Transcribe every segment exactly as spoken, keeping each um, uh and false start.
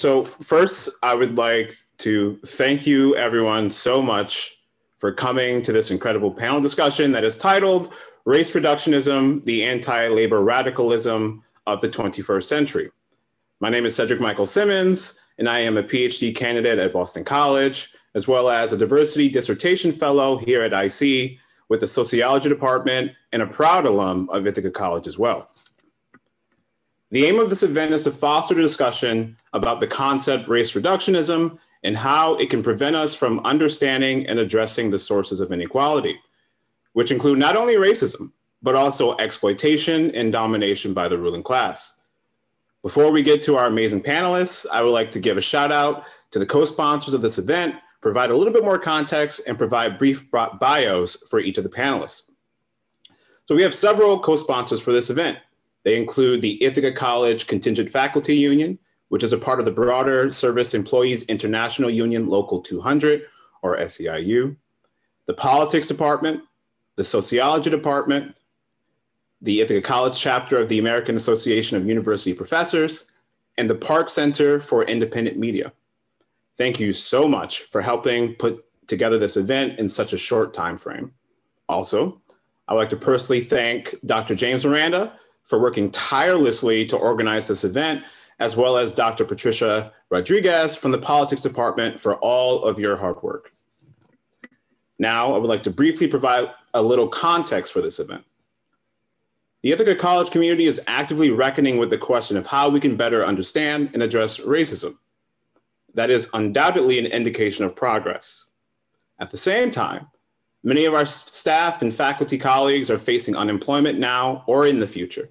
So first, I would like to thank you, everyone, so much for coming to this incredible panel discussion that is titled Race Reductionism, the Anti-Labor Radicalism of the twenty-first century. My name is Cedrick-Michael Simmons, and I am a PhD candidate at Boston College, as well as a diversity dissertation fellow here at I C with the sociology department and a proud alum of Ithaca College as well. The aim of this event is to foster the discussion about the concept race reductionism and how it can prevent us from understanding and addressing the sources of inequality, which include not only racism, but also exploitation and domination by the ruling class. Before we get to our amazing panelists, I would like to give a shout out to the co-sponsors of this event, provide a little bit more context, and provide brief bios for each of the panelists. So we have several co-sponsors for this event. They include the Ithaca College Contingent Faculty Union, which is a part of the broader Service Employees International Union Local two hundred, or S E I U, the Politics Department, the Sociology Department, the Ithaca College Chapter of the American Association of University Professors, and the Park Center for Independent Media. Thank you so much for helping put together this event in such a short time frame. Also, I'd like to personally thank Doctor James Miranda for working tirelessly to organize this event, as well as Doctor Patricia Rodriguez from the Politics Department for all of your hard work. Now, I would like to briefly provide a little context for this event. The Ithaca College community is actively reckoning with the question of how we can better understand and address racism. That is undoubtedly an indication of progress. At the same time, many of our staff and faculty colleagues are facing unemployment now or in the future.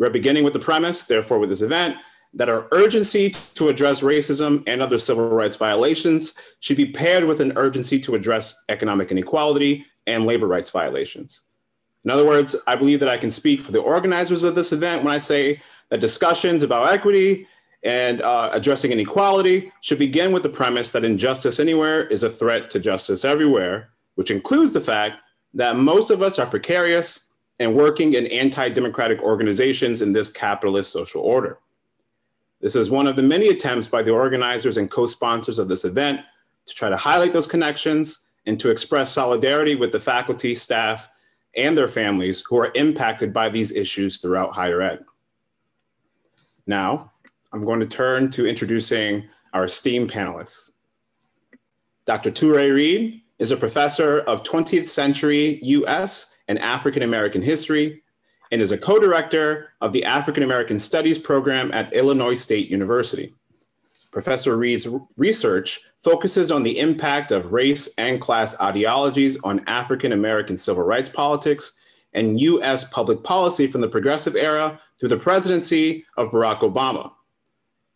We're beginning with the premise, therefore, with this event, that our urgency to address racism and other civil rights violations should be paired with an urgency to address economic inequality and labor rights violations. In other words, I believe that I can speak for the organizers of this event when I say that discussions about equity and uh, addressing inequality should begin with the premise that injustice anywhere is a threat to justice everywhere, which includes the fact that most of us are precarious and working in anti-democratic organizations in this capitalist social order. This is one of the many attempts by the organizers and co-sponsors of this event to try to highlight those connections and to express solidarity with the faculty, staff, and their families who are impacted by these issues throughout higher ed. Now, I'm going to turn to introducing our esteemed panelists. Doctor Touré Reed is a professor of twentieth century U S and African-American history, and is a co-director of the African-American Studies program at Illinois State University. Professor Reed's research focuses on the impact of race and class ideologies on African-American civil rights politics and U S public policy from the Progressive era through the presidency of Barack Obama.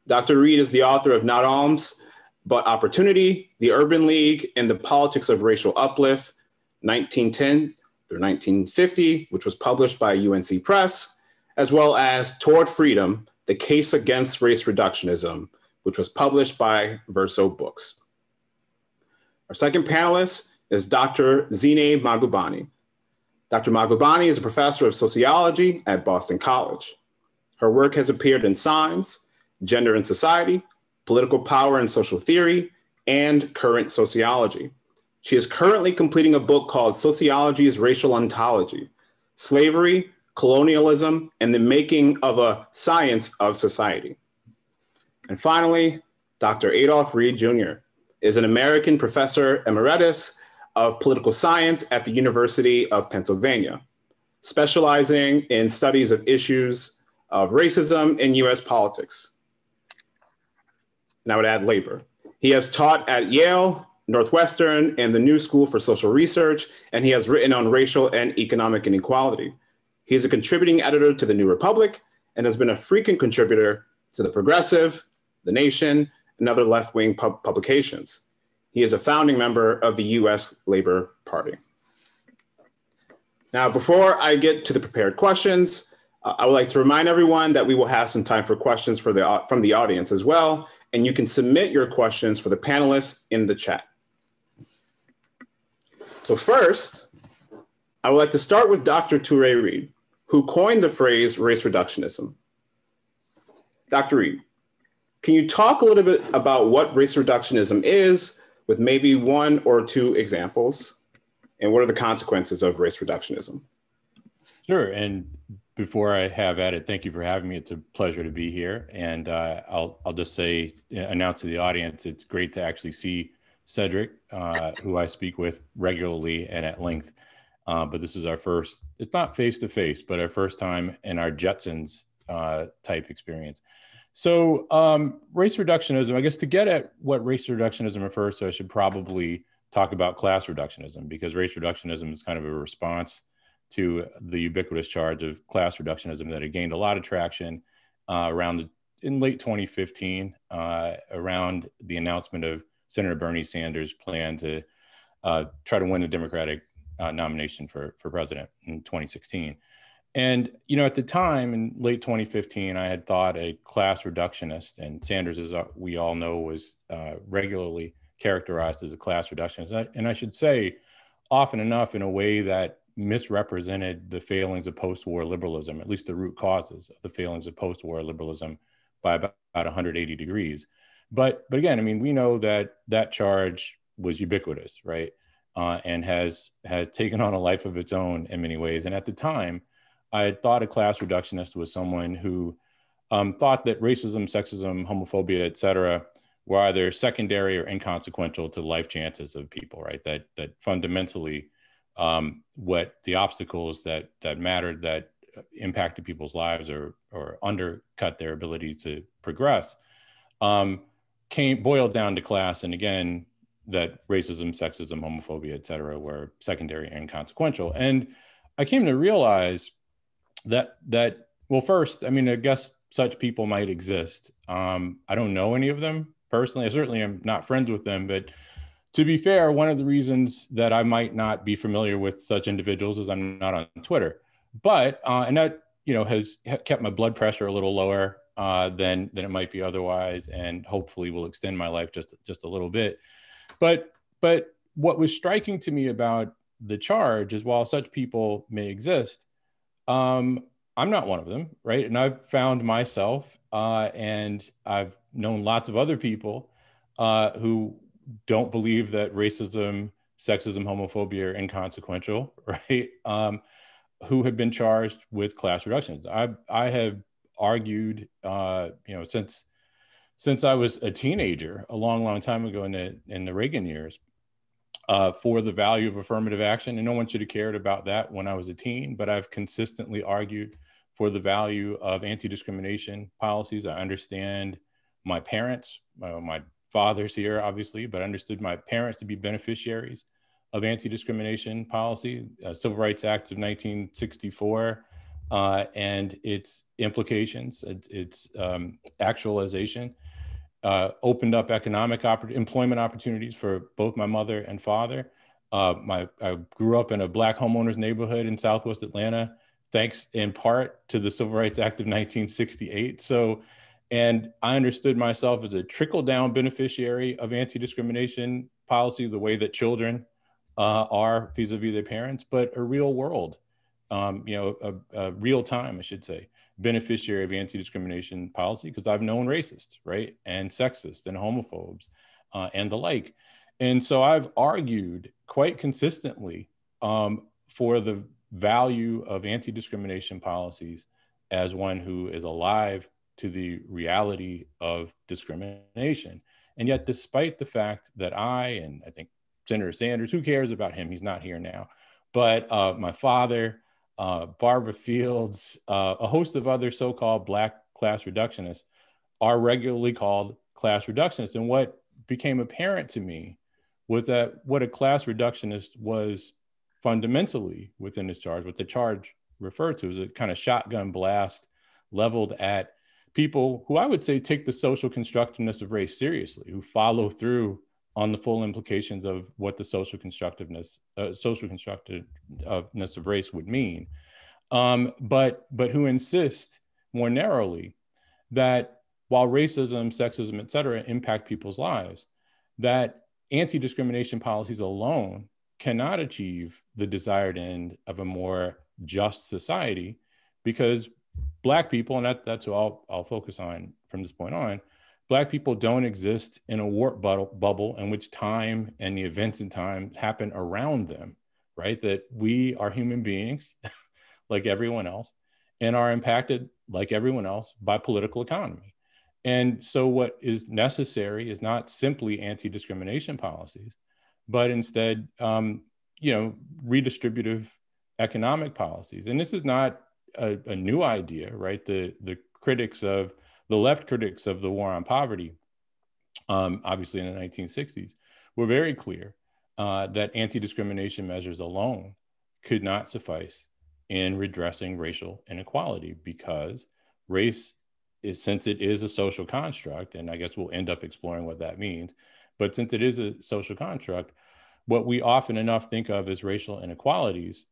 Doctor Reed is the author of Not Alms, But Opportunity, The Urban League, and The Politics of Racial Uplift, nineteen ten through nineteen fifty, which was published by U N C Press, as well as Toward Freedom, The Case Against Race Reductionism, which was published by Verso Books. Our second panelist is Doctor Zine Magubane. Doctor Magubane is a professor of sociology at Boston College. Her work has appeared in Signs, Gender and Society, Political Power and Social Theory, and Current Sociology. She is currently completing a book called Sociology's Racial Ontology, Slavery, Colonialism, and the Making of a Science of Society. And finally, Doctor Adolph Reed Junior is an American professor emeritus of political science at the University of Pennsylvania, specializing in studies of issues of racism in U S politics. And I would add labor. He has taught at Yale, Northwestern, and the New School for Social Research, and he has written on racial and economic inequality. He is a contributing editor to The New Republic and has been a frequent contributor to The Progressive, The Nation, and other left-wing pub publications. He is a founding member of the U S Labor Party. Now, before I get to the prepared questions, uh, I would like to remind everyone that we will have some time for questions for the, from the audience as well, and you can submit your questions for the panelists in the chat. So first, I would like to start with Doctor Touré Reed, who coined the phrase race reductionism. Doctor Reed, Can you talk a little bit about what race reductionism is with maybe one or two examples? And what are the consequences of race reductionism? Sure. And before I have at it, thank you for having me. It's a pleasure to be here. And uh, I'll, I'll just say, announce to the audience, it's great to actually see Cedric, uh, who I speak with regularly and at length. Uh, but this is our first, it's not face-to-face, but our first time in our Jetsons uh, type experience. So um, race reductionism, I guess to get at what race reductionism refers to, I should probably talk about class reductionism, because race reductionism is kind of a response to the ubiquitous charge of class reductionism that had gained a lot of traction uh, around the, in late twenty fifteen, uh, around the announcement of Senator Bernie Sanders' plan to uh, try to win the Democratic uh, nomination for, for president in twenty sixteen. And, you know, at the time in late twenty fifteen, I had thought a class reductionist, and Sanders, as we all know, was uh, regularly characterized as a class reductionist. And I, and I should say often enough in a way that misrepresented the failings of post-war liberalism, at least the root causes of the failings of post-war liberalism by about, about one hundred eighty degrees. But, but again, I mean, we know that that charge was ubiquitous, right? Uh, and has, has taken on a life of its own in many ways. And at the time, I had thought a class reductionist was someone who um, thought that racism, sexism, homophobia, et cetera, were either secondary or inconsequential to life chances of people, right? That, that fundamentally um, what the obstacles that, that mattered, that impacted people's lives or, or undercut their ability to progress um, came boiled down to class. And again, that racism, sexism, homophobia, et cetera, were secondary and inconsequential. And I came to realize That, that, well, first, I mean, I guess such people might exist. Um, I don't know any of them personally. I certainly am not friends with them, but to be fair, one of the reasons that I might not be familiar with such individuals is I'm not on Twitter, but, uh, and that, you know, has kept my blood pressure a little lower uh, than, than it might be otherwise, and hopefully will extend my life just, just a little bit. But, but what was striking to me about the charge is while such people may exist, Um, I'm not one of them, right? And I've found myself, uh, and I've known lots of other people uh, who don't believe that racism, sexism, homophobia are inconsequential, right? Um, who have been charged with class reductions. I, I have argued, uh, you know, since since I was a teenager, a long, long time ago in the in the Reagan years, Uh, for the value of affirmative action. And no one should have cared about that when I was a teen, but I've consistently argued for the value of anti-discrimination policies. I understand my parents, my, my father's here obviously, but I understood my parents to be beneficiaries of anti-discrimination policy, uh, Civil Rights Act of nineteen sixty-four, uh, and its implications, it, its um, actualization. Uh, opened up economic opp- employment opportunities for both my mother and father. Uh, my, I grew up in a Black homeowners neighborhood in Southwest Atlanta, thanks in part to the Civil Rights Act of nineteen sixty-eight. So, and I understood myself as a trickle-down beneficiary of anti-discrimination policy, the way that children uh, are vis-a-vis their parents, but a real world, um, you know, a, a real time, I should say, beneficiary of anti-discrimination policy, because I've known racists, right, and sexists and homophobes uh, and the like. And so I've argued quite consistently um, for the value of anti-discrimination policies as one who is alive to the reality of discrimination. And yet, despite the fact that I, and I think Senator Sanders, who cares about him? He's not here now, but uh, my father, Uh, Barbara Fields, uh, a host of other so-called Black class reductionists are regularly called class reductionists. And what became apparent to me was that what a class reductionist was fundamentally within this charge, what the charge referred to, was a kind of shotgun blast leveled at people who I would say take the social constructiveness of race seriously, who follow through on the full implications of what the social constructiveness, uh, social constructiveness of race would mean, um, but but who insist more narrowly that while racism, sexism, et cetera, impact people's lives, that anti-discrimination policies alone cannot achieve the desired end of a more just society, because Black people, and that, that's who I'll, I'll focus on from this point on, Black people don't exist in a warp bubble in which time and the events in time happen around them, right? That we are human beings like everyone else and are impacted like everyone else by political economy. And so what is necessary is not simply anti-discrimination policies, but instead, um, you know, redistributive economic policies. And this is not a, a new idea, right? The, the critics of, the left critics of the war on poverty, um, obviously in the nineteen sixties, were very clear uh, that anti-discrimination measures alone could not suffice in redressing racial inequality, because race is, since it is a social construct, and I guess we'll end up exploring what that means, but since it is a social construct, what we often enough think of as racial inequalities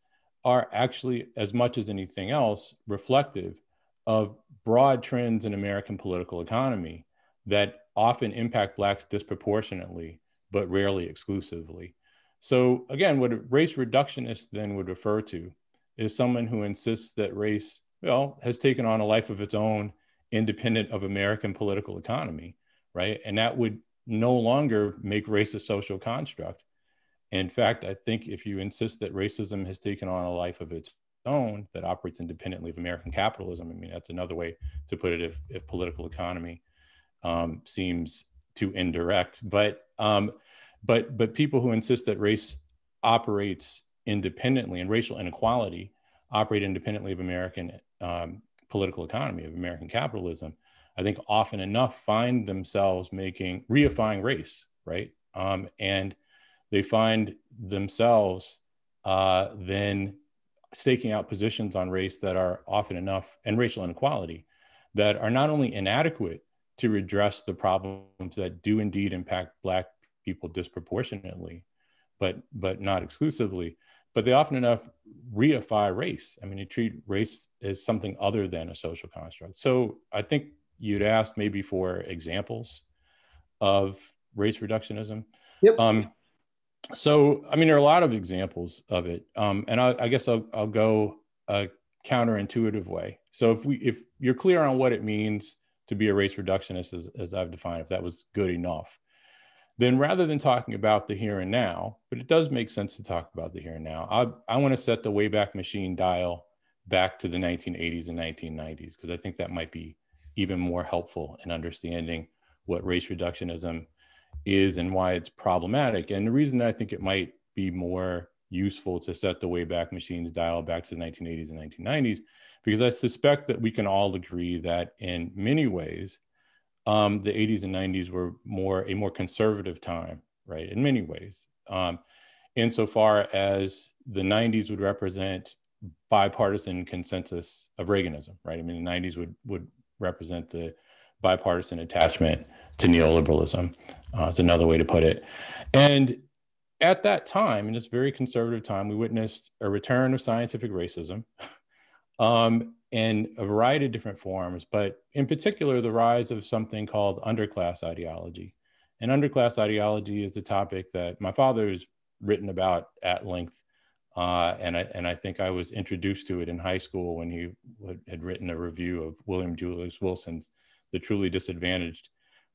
are actually, as much as anything else, reflective of broad trends in American political economy that often impact Blacks disproportionately, but rarely exclusively. So again, what a race reductionist then would refer to is someone who insists that race, well, has taken on a life of its own independent of American political economy, right? And that would no longer make race a social construct. In fact, I think if you insist that racism has taken on a life of its own that operates independently of American capitalism, I mean, that's another way to put it if, if political economy um, seems too indirect. But, um, but, but people who insist that race operates independently and racial inequality operate independently of American um, political economy, of American capitalism, I think often enough find themselves making, reifying race, right? Um, and they find themselves uh, then staking out positions on race that are often enough, and racial inequality, that are not only inadequate to redress the problems that do indeed impact Black people disproportionately, but, but not exclusively, but they often enough reify race. I mean, they treat race as something other than a social construct. So I think you'd asked maybe for examples of race reductionism. Yep. Um, So, I mean, there are a lot of examples of it, um, and I, I guess I'll, I'll go a counterintuitive way. So if we, if you're clear on what it means to be a race reductionist, as, as I've defined, if that was good enough, then rather than talking about the here and now, but it does make sense to talk about the here and now, I, I want to set the Wayback Machine dial back to the nineteen eighties and nineteen nineties, because I think that might be even more helpful in understanding what race reductionism is and why it's problematic. And the reason that I think it might be more useful to set the Wayback Machine's dial back to the nineteen eighties and nineteen nineties, because I suspect that we can all agree that in many ways, um, the eighties and nineties were more a more conservative time, right? In many ways, um, insofar as the nineties would represent bipartisan consensus of Reaganism, right? I mean, the nineties would, would represent the bipartisan attachment to neoliberalism. Uh, it's another way to put it. And at that time, in this very conservative time, we witnessed a return of scientific racism um, in a variety of different forms, but in particular, the rise of something called underclass ideology. And underclass ideology is a topic that my father has written about at length. Uh, and, I, and I think I was introduced to it in high school when he would, had written a review of William Julius Wilson's The Truly Disadvantaged,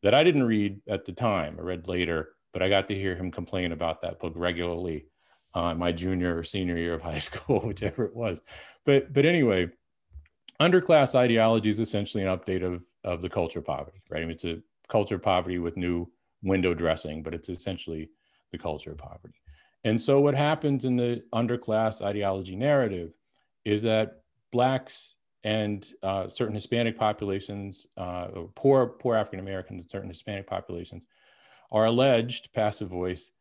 that I didn't read at the time, I read later, but I got to hear him complain about that book regularly uh, my junior or senior year of high school, whichever it was. But, but anyway, underclass ideology is essentially an update of, of the culture of poverty, right? I mean, it's a culture of poverty with new window dressing, but it's essentially the culture of poverty. And so what happens in the underclass ideology narrative is that Blacks and uh, certain Hispanic populations, uh, poor, poor African-Americans in certain Hispanic populations are alleged, passive voice,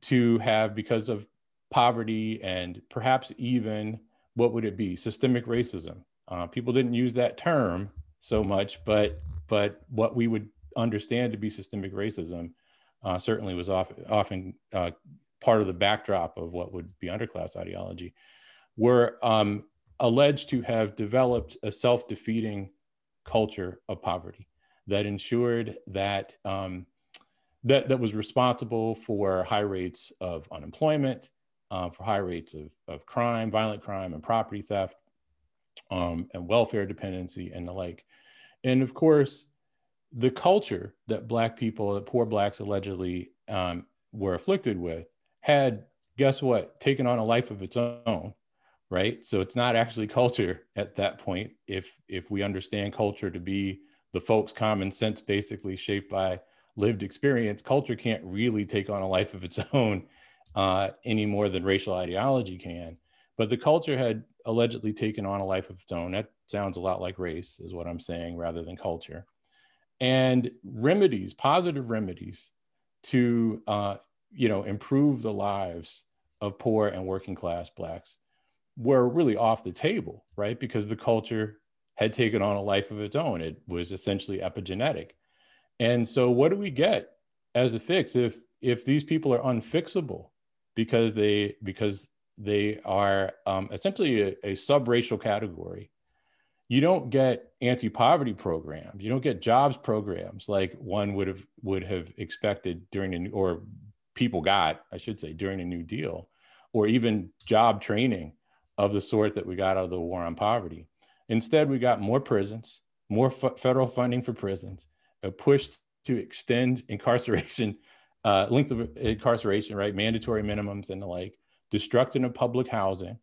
to have, because of poverty and perhaps even, what would it be, systemic racism. Uh, people didn't use that term so much, but, but what we would understand to be systemic racism uh, certainly was off, often uh, part of the backdrop of what would be underclass ideology, were um, alleged to have developed a self-defeating culture of poverty that ensured that, um, that, that was responsible for high rates of unemployment, uh, for high rates of, of crime, violent crime and property theft, um, and welfare dependency and the like. And of course, the culture that Black people, that poor Blacks allegedly um, were afflicted with had, guess what, taken on a life of its own, right? So it's not actually culture at that point. If, if we understand culture to be the folks' common sense basically shaped by lived experience, culture can't really take on a life of its own uh, any more than racial ideology can. But the culture had allegedly taken on a life of its own. That sounds a lot like race is what I'm saying, rather than culture. And remedies, positive remedies to uh, you know, improve the lives of poor and working class Blacks were really off the table, right? Because the culture had taken on a life of its own. It was essentially epigenetic. And so what do we get as a fix if, if these people are unfixable because they, because they are um, essentially a, a subracial category? You don't get anti-poverty programs. You don't get jobs programs like one would have would have expected during the, or people got, I should say, during the New Deal, or even job training of the sort that we got out of the war on poverty. Instead, we got more prisons, more f- federal funding for prisons, a push to extend incarceration, uh, length of incarceration, right? Mandatory minimums and the like, destruction of public housing,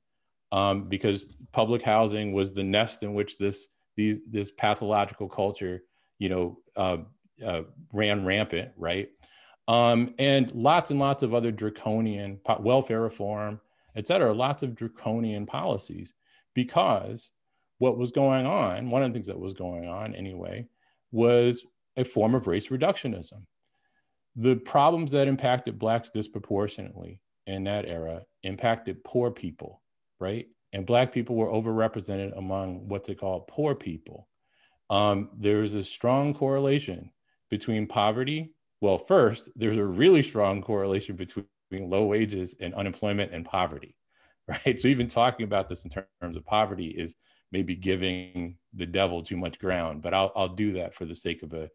Um, because public housing was the nest in which this these this pathological culture, you know, uh, uh, ran rampant, right? Um, and lots and lots of other draconian welfare reform, et cetera, lots of draconian policies, because what was going on, one of the things that was going on anyway, was a form of race reductionism. The problems that impacted Blacks disproportionately in that era impacted poor people, right? And Black people were overrepresented among what they call poor people. Um, there is a strong correlation between poverty. Well, first, there's a really strong correlation between low wages and unemployment and poverty, right? So even talking about this in terms of poverty is maybe giving the devil too much ground, but I'll, I'll do that for the sake of a,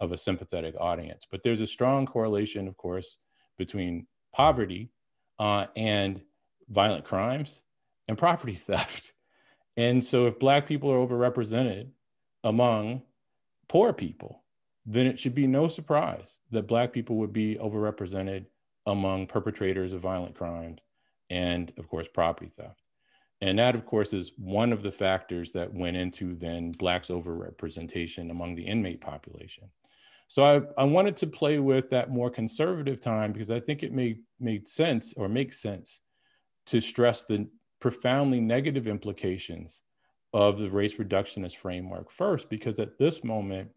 of a sympathetic audience. But there's a strong correlation, of course, between poverty uh, and violent crimes and property theft. And so if Black people are overrepresented among poor people, then it should be no surprise that Black people would be overrepresented among perpetrators of violent crimes and, of course, property theft. And that, of course, is one of the factors that went into then Blacks' overrepresentation among the inmate population. So I, I wanted to play with that more conservative time because I think it made, made sense or makes sense to stress the profoundly negative implications of the race reductionist framework first, because at this moment,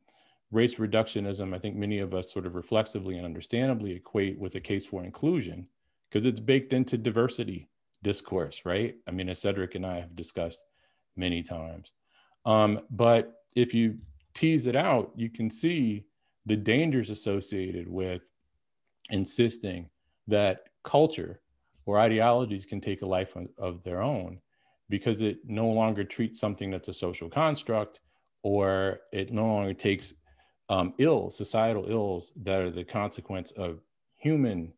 race reductionism, I think many of us sort of reflexively and understandably equate with a case for inclusion because it's baked into diversity discourse, right? I mean, as Cedric and I have discussed many times. Um, but if you tease it out, you can see the dangers associated with insisting that culture or ideologies can take a life of their own, because it no longer treats something that's a social construct, or it no longer takes um, ills, societal ills that are the consequence of human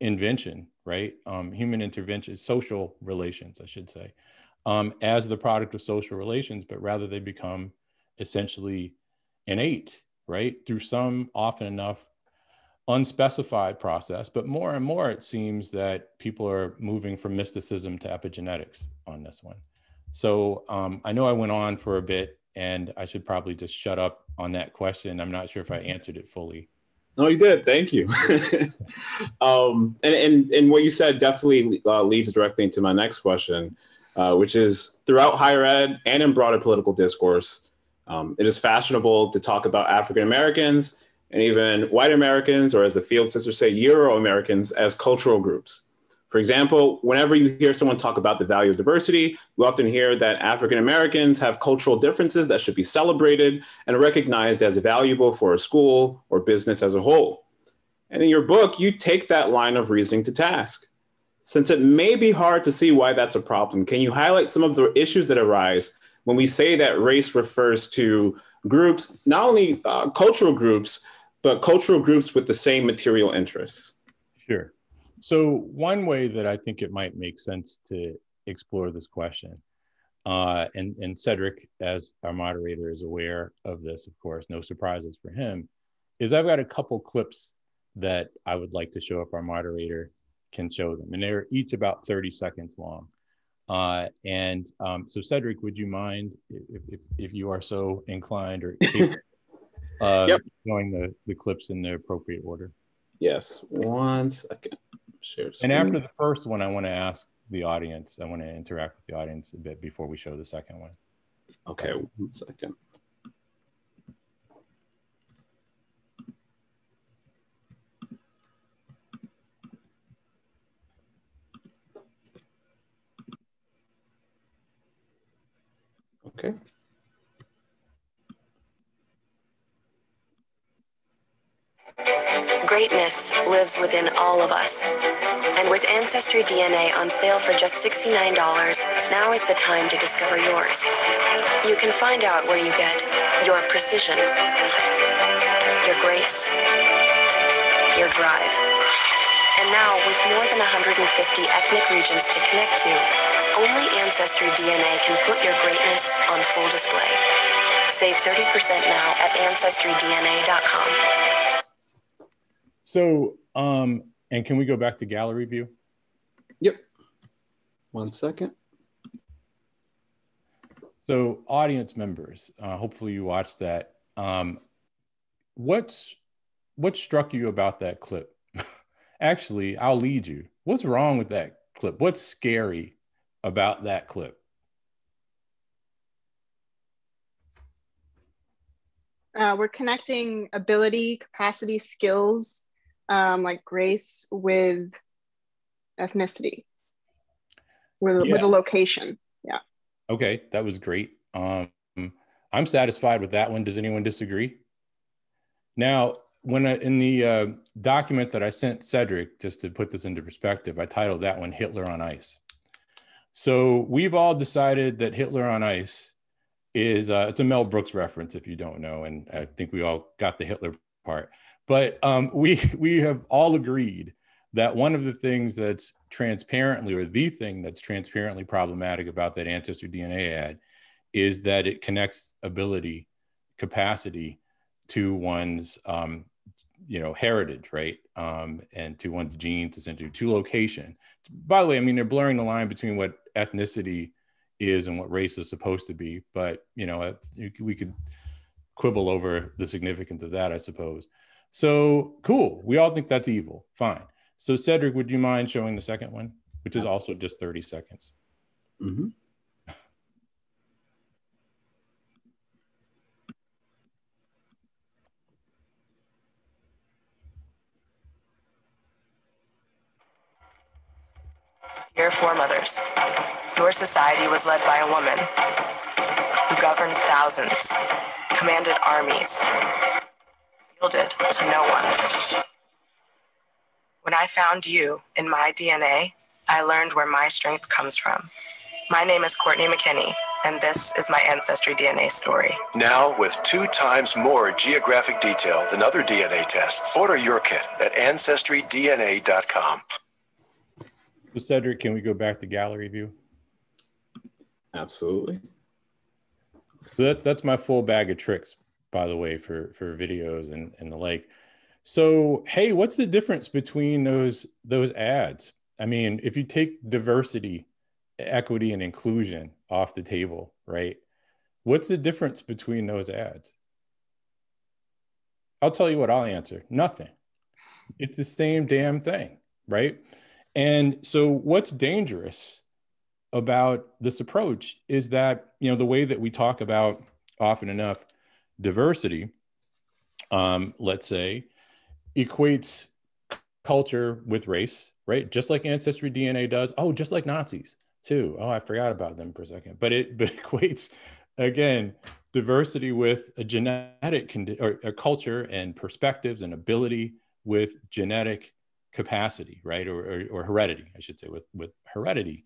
invention, right? Um, human intervention, social relations, I should say, um, as the product of social relations, but rather they become essentially innate, right? Through some often enough unspecified process, but more and more it seems that people are moving from mysticism to epigenetics on this one. So um, I know I went on for a bit, and I should probably just shut up on that question. I'm not sure if I answered it fully. No, you did. Thank you. um, and, and, and what you said definitely uh, leads directly into my next question, uh, which is throughout higher ed and in broader political discourse, um, it is fashionable to talk about African-Americans and even white Americans, or as the Field sisters say, Euro-Americans, as cultural groups. For example, whenever you hear someone talk about the value of diversity, we often hear that African-Americans have cultural differences that should be celebrated and recognized as valuable for a school or business as a whole. And in your book, you take that line of reasoning to task. Since it may be hard to see why that's a problem, can you highlight some of the issues that arise when we say that race refers to groups, not only uh, cultural groups, but cultural groups with the same material interests? Sure. So one way that I think it might make sense to explore this question Uh, and, and Cedric, as our moderator, is aware of this, of course, no surprises for him, is I've got a couple clips that I would like to show if our moderator can show them. And they're each about thirty seconds long. Uh, and um, so Cedric, would you mind, if, if, if you are so inclined, or uh, yep. showing the, the clips in the appropriate order? Yes, one second. Share screen. And after the first one, I want to ask the audience, I want to interact with the audience a bit before we show the second one. Okay, one second. Okay. Greatness lives within all of us. And with Ancestry D N A on sale for just sixty-nine dollars, now is the time to discover yours. You can find out where you get your precision, your grace, your drive. And now, with more than one hundred fifty ethnic regions to connect to, only Ancestry D N A can put your greatness on full display. Save thirty percent now at ancestry D N A dot com. So, um, and can we go back to gallery view? Yep. One second. So, audience members, uh, hopefully you watched that. Um, what's what struck you about that clip? Actually, I'll lead you. What's wrong with that clip? What's scary about that clip? Uh, we're connecting ability, capacity, skills, Um, like grace with ethnicity, with, yeah. with a location, yeah. Okay, that was great. Um, I'm satisfied with that one. Does anyone disagree? Now, when I, in the uh, document that I sent Cedric, just to put this into perspective, I titled that one Hitler on Ice. So we've all decided that Hitler on Ice is, uh, it's a Mel Brooks reference if you don't know, and I think we all got the Hitler part. But um, we, we have all agreed that one of the things that's transparently, or the thing that's transparently problematic about that Ancestry D N A ad is that it connects ability, capacity to one's, um, you know, heritage, right? Um, and to one's genes, essentially, to location. By the way, I mean, they're blurring the line between what ethnicity is and what race is supposed to be. But, you know, we could quibble over the significance of that, I suppose. So cool, we all think that's evil, fine. So Cedric, would you mind showing the second one, which is also just thirty seconds? Mm-hmm. Dear foremothers, your society was led by a woman who governed thousands, commanded armies, yielded to no one. When I found you in my D N A, I learned where my strength comes from. My name is Courtney McKinney, and this is my Ancestry D N A story. Now with two times more geographic detail than other D N A tests. Order your kit at ancestry D N A dot com. So Cedric, can we go back to gallery view? Absolutely. So that, that's my full bag of tricks, by the way, for, for videos and, and the like. So, hey, what's the difference between those, those ads? I mean, if you take diversity, equity, and inclusion off the table, right? What's the difference between those ads? I'll tell you what I'll answer, nothing. It's the same damn thing, right? And so what's dangerous about this approach is that, you know, the way that we talk about often enough diversity, um, let's say, equates culture with race, right? Just like Ancestry D N A does. Oh, just like Nazis too. Oh, I forgot about them for a second. But it but equates, again, diversity with a genetic condition, or a culture and perspectives and ability with genetic capacity, right? Or, or, or heredity, I should say, with, with heredity.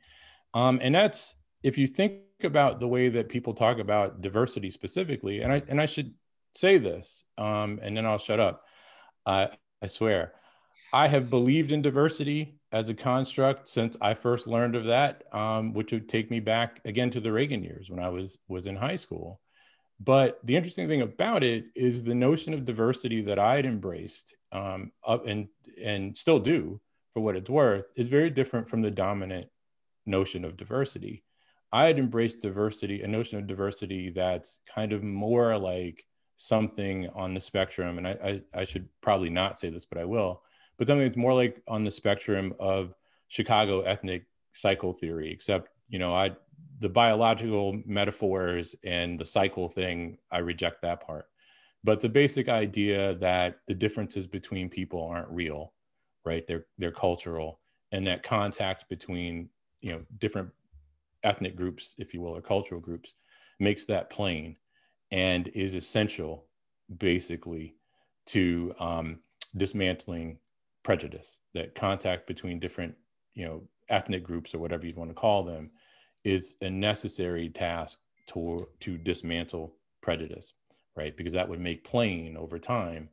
Um, and that's, if you think about the way that people talk about diversity specifically, and I and I should say this, um, and then I'll shut up. Uh, I swear, I have believed in diversity as a construct since I first learned of that, um, which would take me back again to the Reagan years when I was, was in high school. But the interesting thing about it is the notion of diversity that I had embraced um, up and, and still do for what it's worth is very different from the dominant notion of diversity. I had embraced diversity, a notion of diversity that's kind of more like something on the spectrum. And I, I, I should probably not say this, but I will. But something that's more like on the spectrum of Chicago ethnic cycle theory, except, you know, I, the biological metaphors and the cycle thing, I reject that part. But the basic idea that the differences between people aren't real, right? They're, they're cultural, and that contact between, you know, different ethnic groups, if you will, or cultural groups makes that plain and is essential basically to um, dismantling prejudice. That contact between different, you know, ethnic groups or whatever you want to call them is a necessary task to, to dismantle prejudice, right? Because that would make plain over time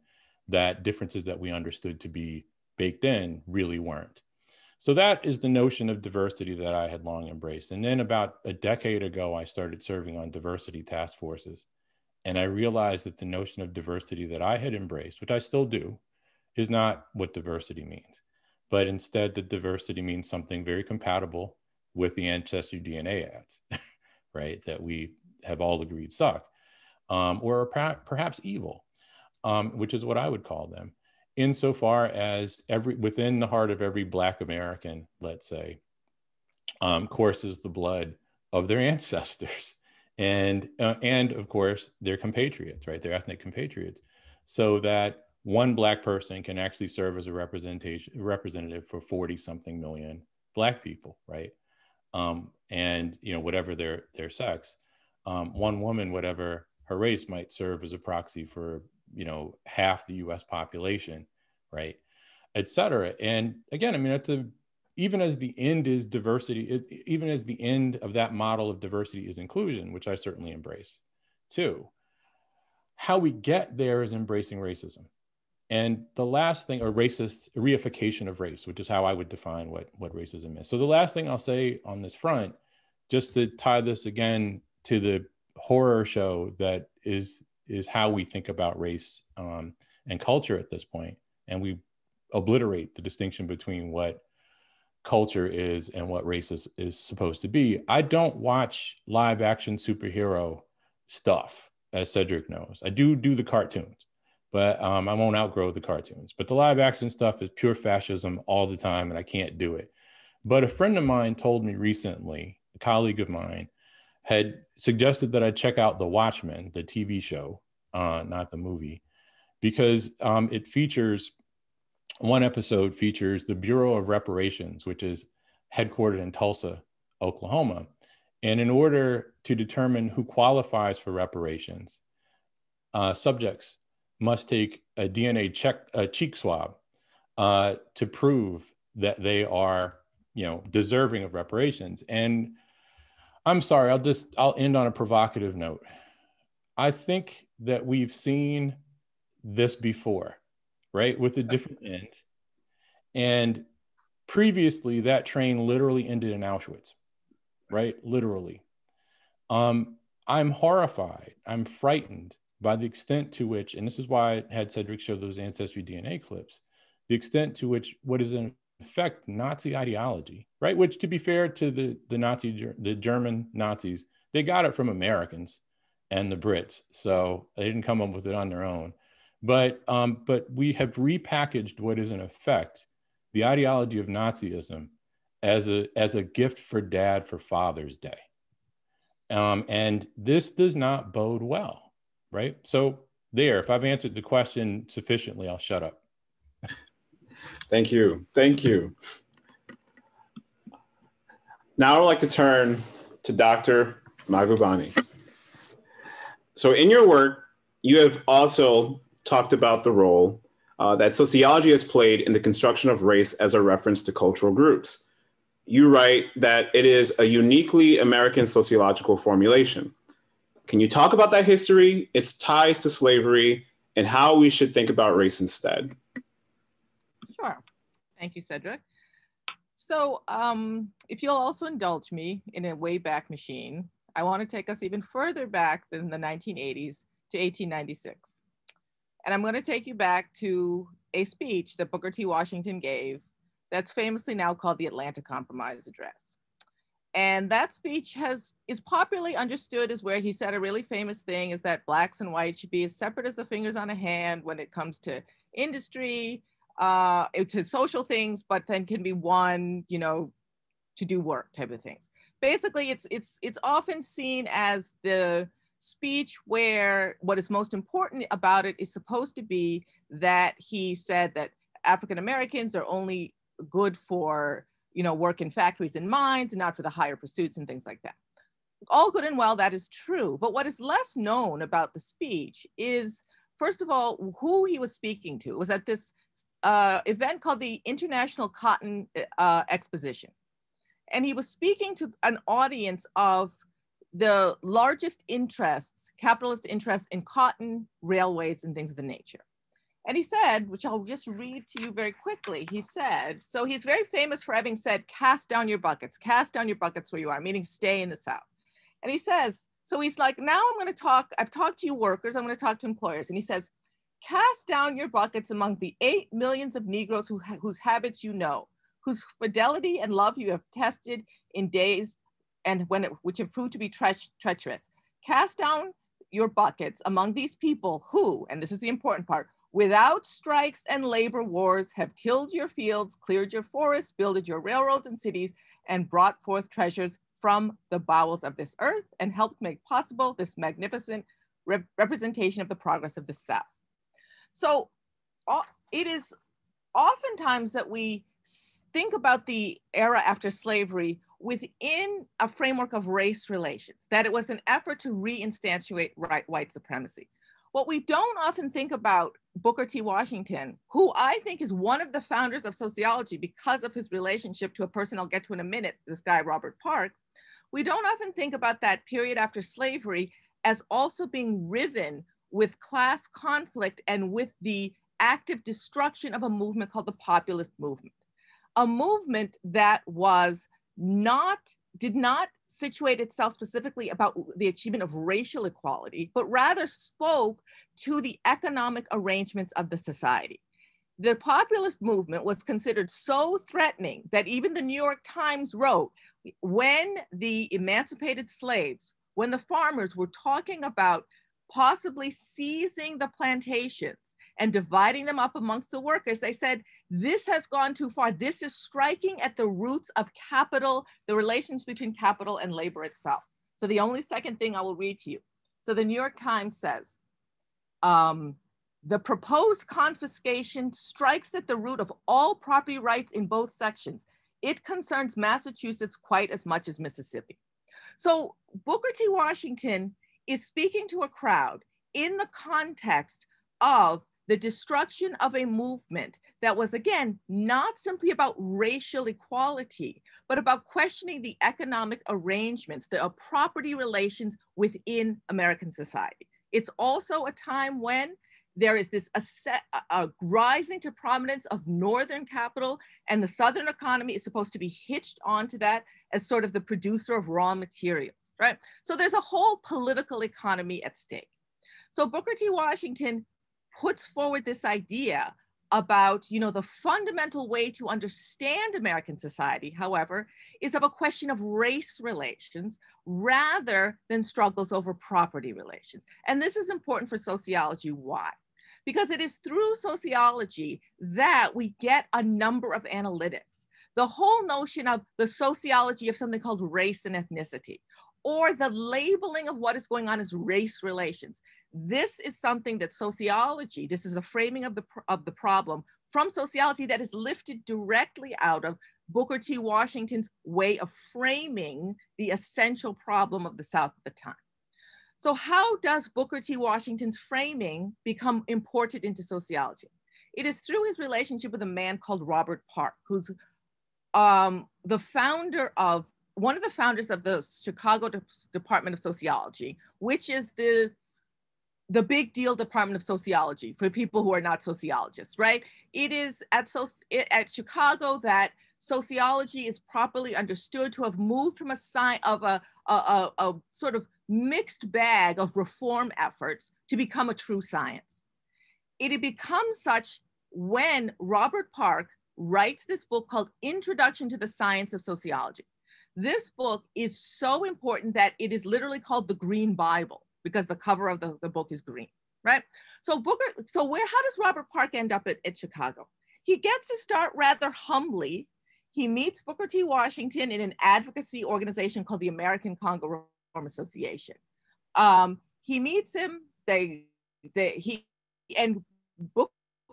that differences that we understood to be baked in really weren't. So that is the notion of diversity that I had long embraced. And then about a decade ago, I started serving on diversity task forces. And I realized that the notion of diversity that I had embraced, which I still do, is not what diversity means, but instead that diversity means something very compatible with the Ancestry D N A ads, right? That we have all agreed suck, um, or perhaps evil, um, which is what I would call them, insofar as every, within the heart of every Black American, let's say, um, courses the blood of their ancestors and, uh, and of course, their compatriots, right? Their ethnic compatriots, so that one Black person can actually serve as a representation representative for forty something million Black people, right? Um, and, you know, whatever their, their sex, um, one woman, whatever her race, might serve as a proxy for, you know, half the U S population, right? Et cetera. And again, I mean, that's a, even as the end is diversity, it, even as the end of that model of diversity is inclusion, which I certainly embrace too, how we get there is embracing racism. And the last thing, or racist reification of race, which is how I would define what, what racism is. So the last thing I'll say on this front, just to tie this again to the horror show that is, is how we think about race um, and culture at this point. And we obliterate the distinction between what culture is and what race is, is supposed to be. I don't watch live action superhero stuff, as Cedric knows. I do do the cartoons. But um, I won't outgrow the cartoons. But the live action stuff is pure fascism all the time, and I can't do it. But a friend of mine told me recently, a colleague of mine, had suggested that I check out The Watchmen, the T V show, uh, not the movie, because um, it features, one episode features the Bureau of Reparations, which is headquartered in Tulsa, Oklahoma. And in order to determine who qualifies for reparations, uh, subjects must take a D N A check, a cheek swab, uh, to prove that they are, you know, deserving of reparations. And I'm sorry, I'll just, I'll end on a provocative note. I think that we've seen this before, right? With a different end. And previously that train literally ended in Auschwitz, right? Literally. Um, I'm horrified, I'm frightened by the extent to which, and this is why I had Cedric show those Ancestry D N A clips, the extent to which what is in effect Nazi ideology, right? Which, to be fair to the, the Nazi, the German Nazis, they got it from Americans and the Brits. So they didn't come up with it on their own. But, um, but we have repackaged what is in effect the ideology of Nazism as a, as a gift for dad for Father's Day. Um, and this does not bode well. Right? So there, if I've answered the question sufficiently, I'll shut up. Thank you. Thank you. Now I would like to turn to Doctor Magubane. So in your work, you have also talked about the role uh, that sociology has played in the construction of race as a reference to cultural groups. You write that it is a uniquely American sociological formulation. Can you talk about that history, its ties to slavery, and how we should think about race instead? Sure. Thank you, Cedric. So um, if you'll also indulge me in a way back machine, I want to take us even further back than the nineteen eighties to eighteen ninety-six. And I'm going to take you back to a speech that Booker T. Washington gave that's famously now called the Atlanta Compromise Address. And that speech has, is popularly understood as where he said a really famous thing is that blacks and whites should be as separate as the fingers on a hand when it comes to industry, uh, to social things, but then can be one, you know, to do work type of things. Basically, it's, it's, it's often seen as the speech where what is most important about it is supposed to be that he said that African-Americans are only good for, you know, work in factories and mines and not for the higher pursuits and things like that. All good and well, that is true. But what is less known about the speech is, first of all, who he was speaking to. It was at this uh, event called the International Cotton uh, Exposition. And he was speaking to an audience of the largest interests, capitalist interests in cotton, railways, and things of the nature. And he said, which I'll just read to you very quickly, he said, so he's very famous for having said, cast down your buckets, cast down your buckets where you are, meaning stay in the South. And he says, so he's like, now I'm gonna talk, I've talked to you workers, I'm gonna talk to employers. And he says, cast down your buckets among the eight millions of Negroes who, whose habits you know, whose fidelity and love you have tested in days and when it, which have proved to be tre- treacherous. Cast down your buckets among these people who, and this is the important part, without strikes and labor wars have tilled your fields, cleared your forests, builded your railroads and cities, and brought forth treasures from the bowels of this earth and helped make possible this magnificent rep representation of the progress of the South. So uh, it is oftentimes that we think about the era after slavery within a framework of race relations, that it was an effort to reinstantiate right, white supremacy. What we don't often think about Booker T. Washington, who I think is one of the founders of sociology because of his relationship to a person I'll get to in a minute, this guy, Robert Park, we don't often think about that period after slavery as also being riven with class conflict and with the active destruction of a movement called the populist movement. A movement that was not, did not situate itself specifically about the achievement of racial equality, but rather spoke to the economic arrangements of the society. The populist movement was considered so threatening that even the New York Times wrote, when the emancipated slaves, when the farmers were talking about possibly seizing the plantations and dividing them up amongst the workers, they said, this has gone too far. This is striking at the roots of capital, the relations between capital and labor itself. So the only second thing I will read to you. So the New York Times says, um, the proposed confiscation strikes at the root of all property rights in both sections. It concerns Massachusetts quite as much as Mississippi. So Booker T. Washington is speaking to a crowd in the context of the destruction of a movement that was, again, not simply about racial equality, but about questioning the economic arrangements, the property relations within American society. It's also a time when there is this a set, a rising to prominence of Northern capital, and the Southern economy is supposed to be hitched onto that as sort of the producer of raw materials, right? So there's a whole political economy at stake. So Booker T. Washington puts forward this idea about, you know, the fundamental way to understand American society, however, is of a question of race relations rather than struggles over property relations. And this is important for sociology. Why? Because it is through sociology that we get a number of analytics. The whole notion of the sociology of something called race and ethnicity, or the labeling of what is going on as race relations. This is something that sociology, this is the framing of the, of the problem from sociology that is lifted directly out of Booker T. Washington's way of framing the essential problem of the South at the time. So how does Booker T. Washington's framing become imported into sociology? It is through his relationship with a man called Robert Park, who's um, the founder of one of the founders of the Chicago De- Department of Sociology, which is the, the big deal department of sociology for people who are not sociologists, right? It is at, so- at Chicago that sociology is properly understood to have moved from a sign of a, a, a, a sort of mixed bag of reform efforts to become a true science. It had become such when Robert Park writes this book called Introduction to the Science of Sociology. This book is so important that it is literally called the Green Bible because the cover of the, the book is green, right? So Booker, so where, how does Robert Park end up at, at Chicago? He gets to start rather humbly. He meets Booker T. Washington in an advocacy organization called the American Congo Reform Association. Um, he meets him, they, they, he, and Booker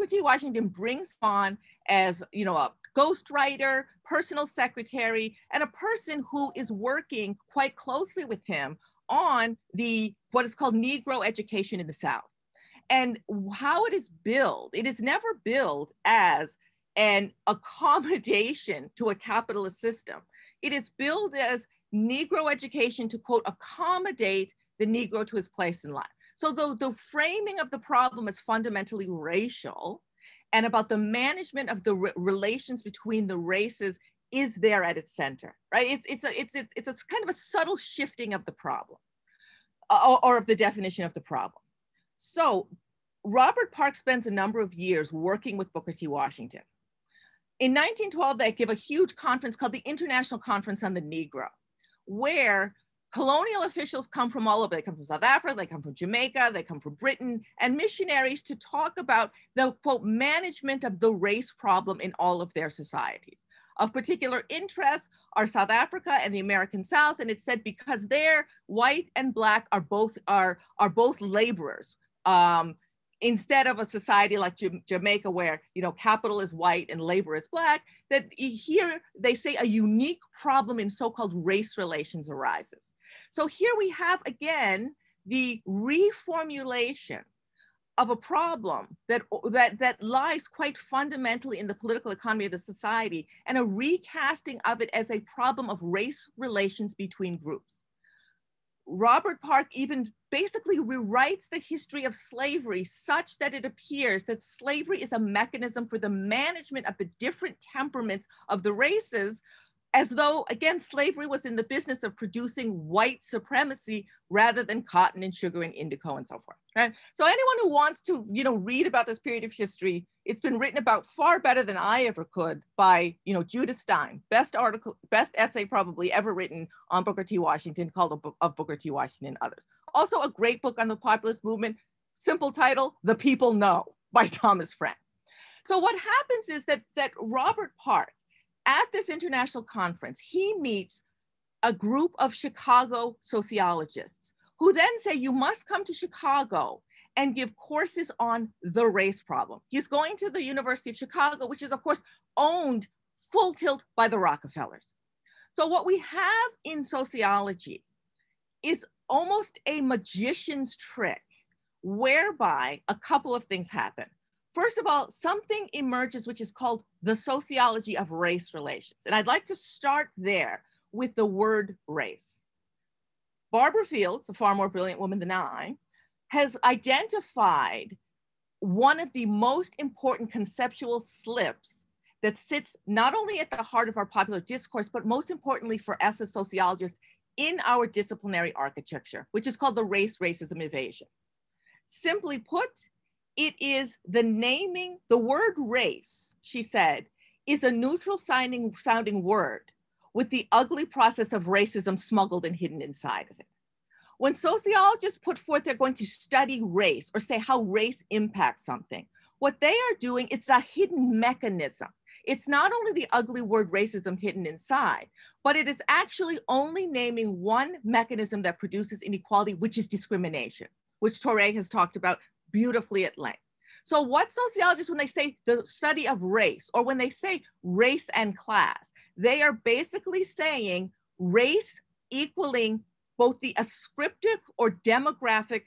T. Washington brings on as, you know, a ghostwriter, personal secretary, and a person who is working quite closely with him on the, what is called Negro education in the South. And how it is billed, it is never billed as an accommodation to a capitalist system. It is billed as Negro education to, quote, accommodate the Negro to his place in life. So the, the framing of the problem is fundamentally racial, and about the management of the re relations between the races is there at its center, right? It's, it's, a, it's, a, it's a kind of a subtle shifting of the problem, or, or of the definition of the problem. So Robert Park spends a number of years working with Booker T. Washington. In nineteen twelve, they give a huge conference called the International Conference on the Negro, where colonial officials come from all over. They come from South Africa, they come from Jamaica, they come from Britain, and missionaries to talk about the, quote, management of the race problem in all of their societies. Of particular interest are South Africa and the American South, and it's said because there, white and black are both are are both laborers. Um, instead of a society like Jamaica, where you know capital is white and labor is black, that here they say a unique problem in so-called race relations arises. So here we have again the reformulation of a problem that, that, that lies quite fundamentally in the political economy of the society, and a recasting of it as a problem of race relations between groups. Robert Park even basically rewrites the history of slavery such that it appears that slavery is a mechanism for the management of the different temperaments of the races, as though, again, slavery was in the business of producing white supremacy rather than cotton and sugar and indigo and so forth, right? So anyone who wants to, you know, read about this period of history, it's been written about far better than I ever could by, you know, Judith Stein, best article, best essay probably ever written on Booker T. Washington, called A Book of Booker T. Washington and Others. Also a great book on the populist movement, simple title, The People Know, by Thomas Friend. So what happens is that, that Robert Park, at this international conference, he meets a group of Chicago sociologists who then say, you must come to Chicago and give courses on the race problem. He's going to the University of Chicago, which is of course owned full tilt by the Rockefellers. So what we have in sociology is almost a magician's trick, whereby a couple of things happen. First of all, something emerges which is called the sociology of race relations. And I'd like to start there with the word race. Barbara Fields, a far more brilliant woman than I, has identified one of the most important conceptual slips that sits not only at the heart of our popular discourse, but most importantly for us as sociologists in our disciplinary architecture, which is called the race racism evasion. Simply put, it is the naming, the word race, she said, is a neutral sounding, sounding word with the ugly process of racism smuggled and hidden inside of it. When sociologists put forth they're going to study race or say how race impacts something, what they are doing, it's a hidden mechanism. It's not only the ugly word racism hidden inside, but it is actually only naming one mechanism that produces inequality, which is discrimination, which Touré has talked about beautifully at length. So what sociologists, when they say the study of race, or when they say race and class, they are basically saying race equaling both the ascriptive or demographic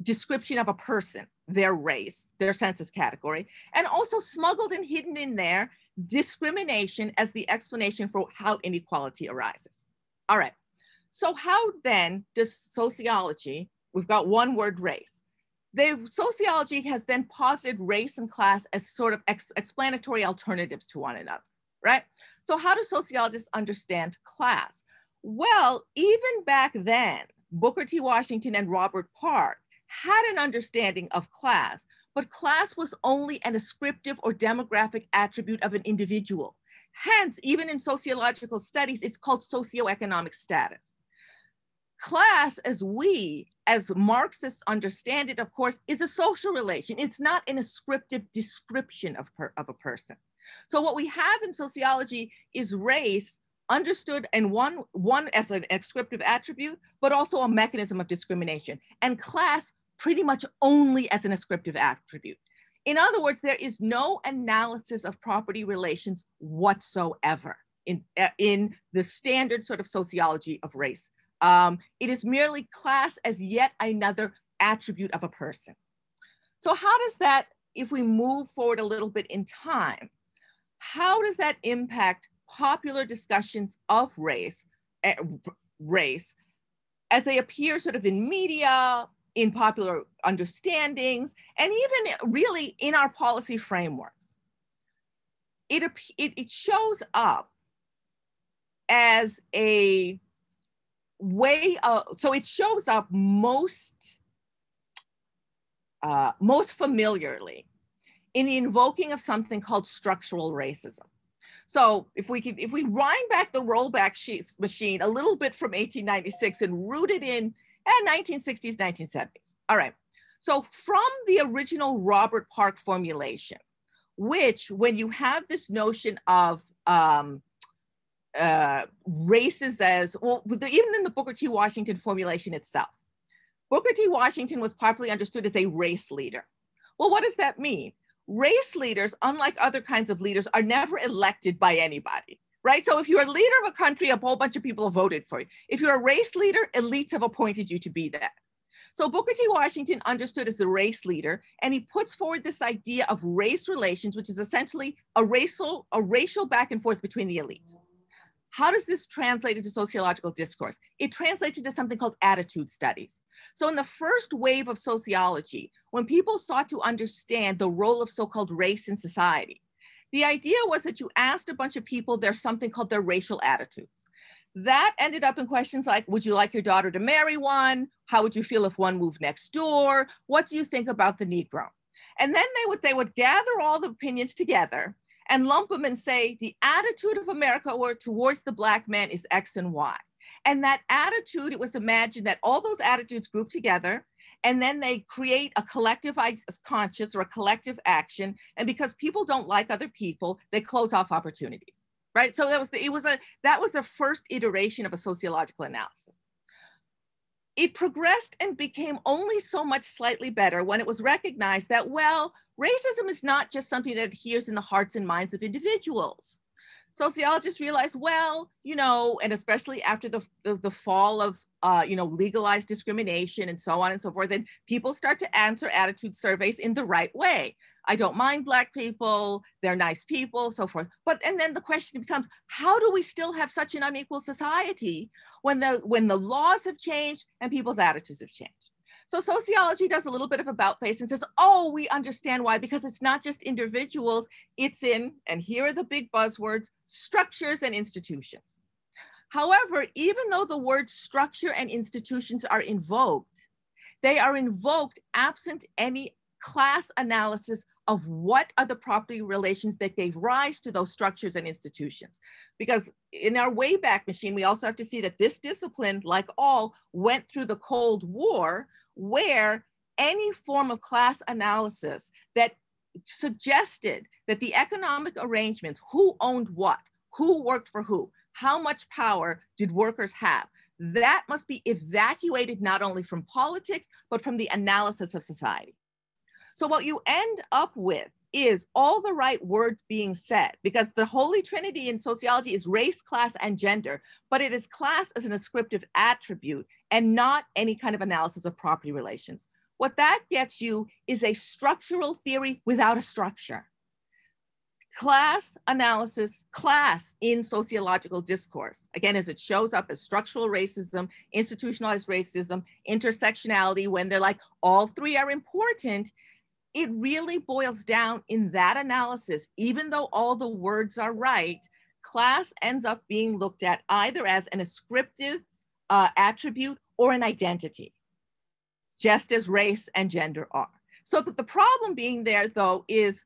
description of a person, their race, their census category, and also smuggled and hidden in there, discrimination as the explanation for how inequality arises. All right, so how then does sociology, we've got one word, race. The sociology has then posited race and class as sort of ex explanatory alternatives to one another, right? So how do sociologists understand class? Well, even back then, Booker T. Washington and Robert Park had an understanding of class, but class was only an ascriptive or demographic attribute of an individual. Hence, even in sociological studies, it's called socioeconomic status. Class, as we, as Marxists understand it, of course, is a social relation. It's not an ascriptive description of, per, of a person. So what we have in sociology is race understood in one, one as an ascriptive attribute, but also a mechanism of discrimination, and class pretty much only as an ascriptive attribute. In other words, there is no analysis of property relations whatsoever in, in the standard sort of sociology of race. Um, it is merely class as yet another attribute of a person. So how does that, if we move forward a little bit in time, how does that impact popular discussions of race, uh, race as they appear sort of in media, in popular understandings, and even really in our policy frameworks? It, it, it shows up as a way of, so it shows up most, uh, most familiarly in the invoking of something called structural racism. So if we could, if we wind back the rollback machine a little bit from eighteen ninety-six and root it in and nineteen sixties, nineteen seventies. All right, so from the original Robert Park formulation, which when you have this notion of um, uh, races as, well, even in the Booker T. Washington formulation itself, Booker T. Washington was popularly understood as a race leader. Well, what does that mean? Race leaders, unlike other kinds of leaders, are never elected by anybody. Right? So if you're a leader of a country, a whole bunch of people have voted for you. If you're a race leader, elites have appointed you to be that. So Booker T. Washington understood as the race leader, and he puts forward this idea of race relations, which is essentially a racial, a racial back and forth between the elites. How does this translate into sociological discourse? It translates into something called attitude studies. So in the first wave of sociology, when people sought to understand the role of so-called race in society, the idea was that you asked a bunch of people, there's something called their racial attitudes. That ended up in questions like, would you like your daughter to marry one? How would you feel if one moved next door? What do you think about the Negro? And then they would, they would gather all the opinions together and lump them and say, the attitude of America towards the Black man is X and Y. And that attitude, it was imagined that all those attitudes grouped together, and then they create a collective conscience or a collective action. And because people don't like other people, they close off opportunities, right? So that was the, it was a, that was the first iteration of a sociological analysis. It progressed and became only so much slightly better when it was recognized that, well, racism is not just something that adheres in the hearts and minds of individuals. Sociologists realized, well, you know, and especially after the, the, the fall of, uh, you know, legalized discrimination and so on and so forth, then people start to answer attitude surveys in the right way. I don't mind Black people, they're nice people, so forth. But, and then the question becomes, how do we still have such an unequal society when the, when the laws have changed and people's attitudes have changed? So sociology does a little bit of about face and says, oh, we understand why, because it's not just individuals, it's in, and here are the big buzzwords, structures and institutions. However, even though the words structure and institutions are invoked, they are invoked absent any class analysis of what are the property relations that gave rise to those structures and institutions. Because in our way back machine, we also have to see that this discipline, like all, went through the Cold War, where any form of class analysis that suggested that the economic arrangements, who owned what, who worked for who, how much power did workers have, that must be evacuated not only from politics, but from the analysis of society. So what you end up with is all the right words being said, because the Holy Trinity in sociology is race, class, and gender, but it is class as an ascriptive attribute and not any kind of analysis of property relations. What that gets you is a structural theory without a structure. Class analysis, class in sociological discourse, again, as it shows up as structural racism, institutionalized racism, intersectionality, when they're like, all three are important, it really boils down in that analysis, even though all the words are right, class ends up being looked at either as an ascriptive uh, attribute or an identity, just as race and gender are. So but the problem being there though is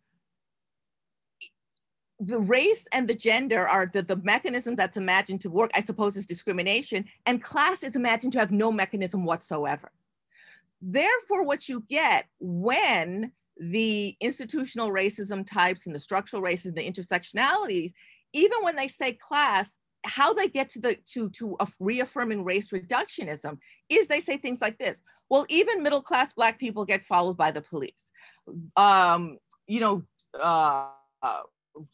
the race and the gender are the, the mechanism that's imagined to work, I suppose, is discrimination, and class is imagined to have no mechanism whatsoever. Therefore, what you get when the institutional racism types and the structural racism, the intersectionalities, even when they say class, how they get to the to, to a reaffirming race reductionism is they say things like this. Well, even middle-class Black people get followed by the police. Um, you know, uh, uh,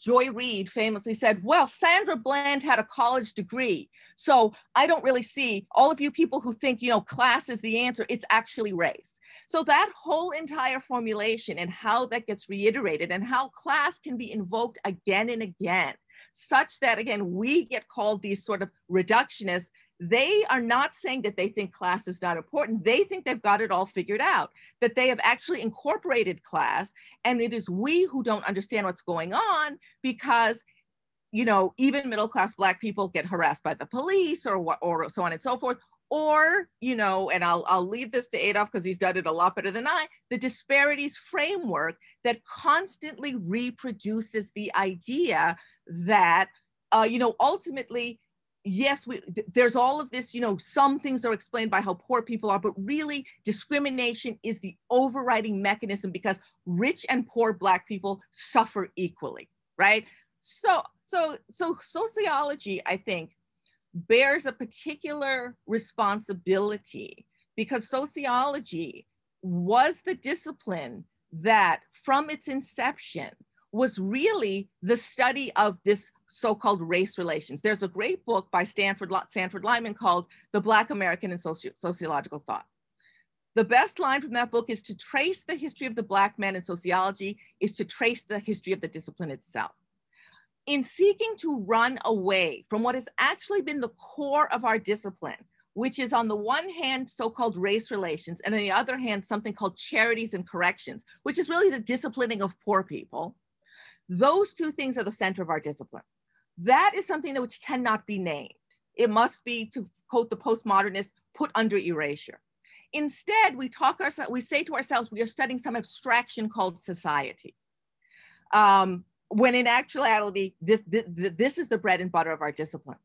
Joy Reid famously said, well, Sandra Bland had a college degree, so I don't really see all of you people who think, you know, class is the answer, it's actually race. So that whole entire formulation and how that gets reiterated and how class can be invoked again and again, such that, again, we get called these sort of reductionists. They are not saying that they think class is not important. They think they've got it all figured out, that they have actually incorporated class. And it is we who don't understand what's going on because, you know, even middle-class Black people get harassed by the police or, or so on and so forth. Or, you know, and I'll, I'll leave this to Adolph because he's done it a lot better than I, the disparities framework that constantly reproduces the idea that, uh, you know, ultimately, yes, we, th there's all of this, you know, some things are explained by how poor people are, but really discrimination is the overriding mechanism because rich and poor Black people suffer equally, right? So, so, so sociology, I think, bears a particular responsibility because sociology was the discipline that from its inception was really the study of this so-called race relations. There's a great book by Stanford, Sanford Lyman called The Black American and Soci- Sociological Thought. The best line from that book is to trace the history of the Black man in sociology is to trace the history of the discipline itself. In seeking to run away from what has actually been the core of our discipline, which is on the one hand, so-called race relations, and on the other hand, something called charities and corrections, which is really the disciplining of poor people. Those two things are the center of our discipline. That is something that which cannot be named. It must be, to quote the postmodernists, put under erasure. Instead, we, talk ourselves, we say to ourselves, we are studying some abstraction called society. Um, when in actuality, this, this, this is the bread and butter of our discipline.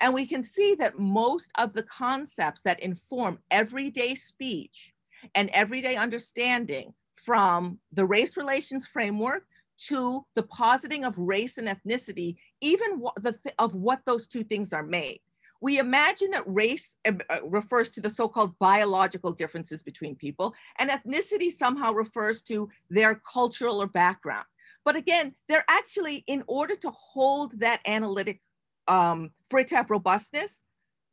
And we can see that most of the concepts that inform everyday speech and everyday understanding from the race relations framework to the positing of race and ethnicity, even the th of what those two things are made. We imagine that race uh, refers to the so-called biological differences between people, and ethnicity somehow refers to their cultural or background. But again, they're actually, in order to hold that analytic, um, for it to have robustness,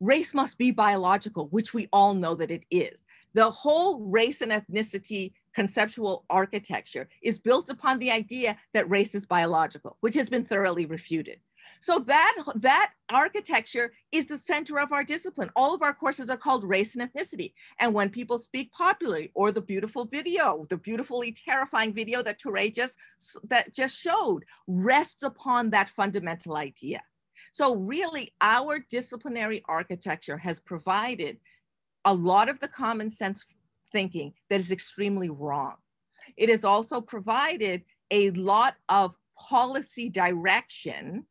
race must be biological, which we all know that it is. The whole race and ethnicity conceptual architecture is built upon the idea that race is biological, which has been thoroughly refuted. So that, that architecture is the center of our discipline. All of our courses are called race and ethnicity. And when people speak popularly, or the beautiful video, the beautifully terrifying video that Touré just, that just showed, rests upon that fundamental idea. So really, our disciplinary architecture has provided a lot of the common sense thinking that is extremely wrong. It has also provided a lot of policy direction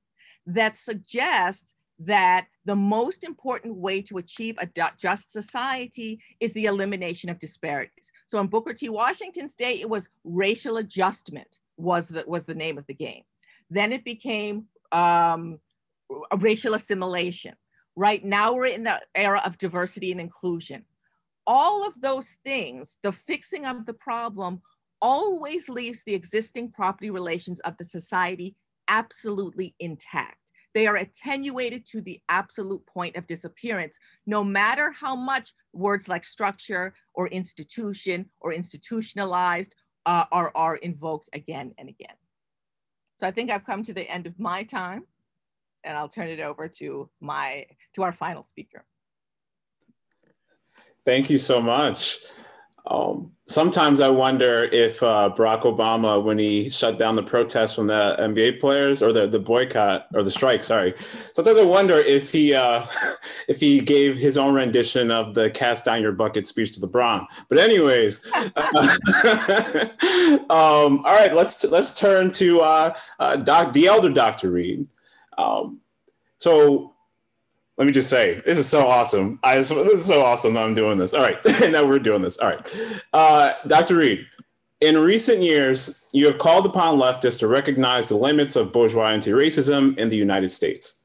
that suggests that the most important way to achieve a just society is the elimination of disparities. So in Booker T. Washington's day, it was racial adjustment was the, was the name of the game. Then it became um, racial assimilation. Right now we're in the era of diversity and inclusion. All of those things, the fixing of the problem, always leaves the existing property relations of the society absolutely intact. They are attenuated to the absolute point of disappearance, no matter how much words like structure or institution or institutionalized uh, are, are invoked again and again. So I think I've come to the end of my time, and I'll turn it over to, my, to our final speaker. Thank you so much. Um, sometimes I wonder if uh, Barack Obama, when he shut down the protests from the N B A players or the, the boycott or the strike, sorry. Sometimes I wonder if he uh, if he gave his own rendition of the cast down your bucket speech to LeBron. But anyways, uh, um, all right, let's let's turn to uh, uh, Doc, the elder Doctor Reed. Um, so. Let me just say, this is so awesome. I just, this is so awesome that I'm doing this. All right, now we're doing this. All right. Uh, Doctor Reed, in recent years, you have called upon leftists to recognize the limits of bourgeois anti-racism in the United States.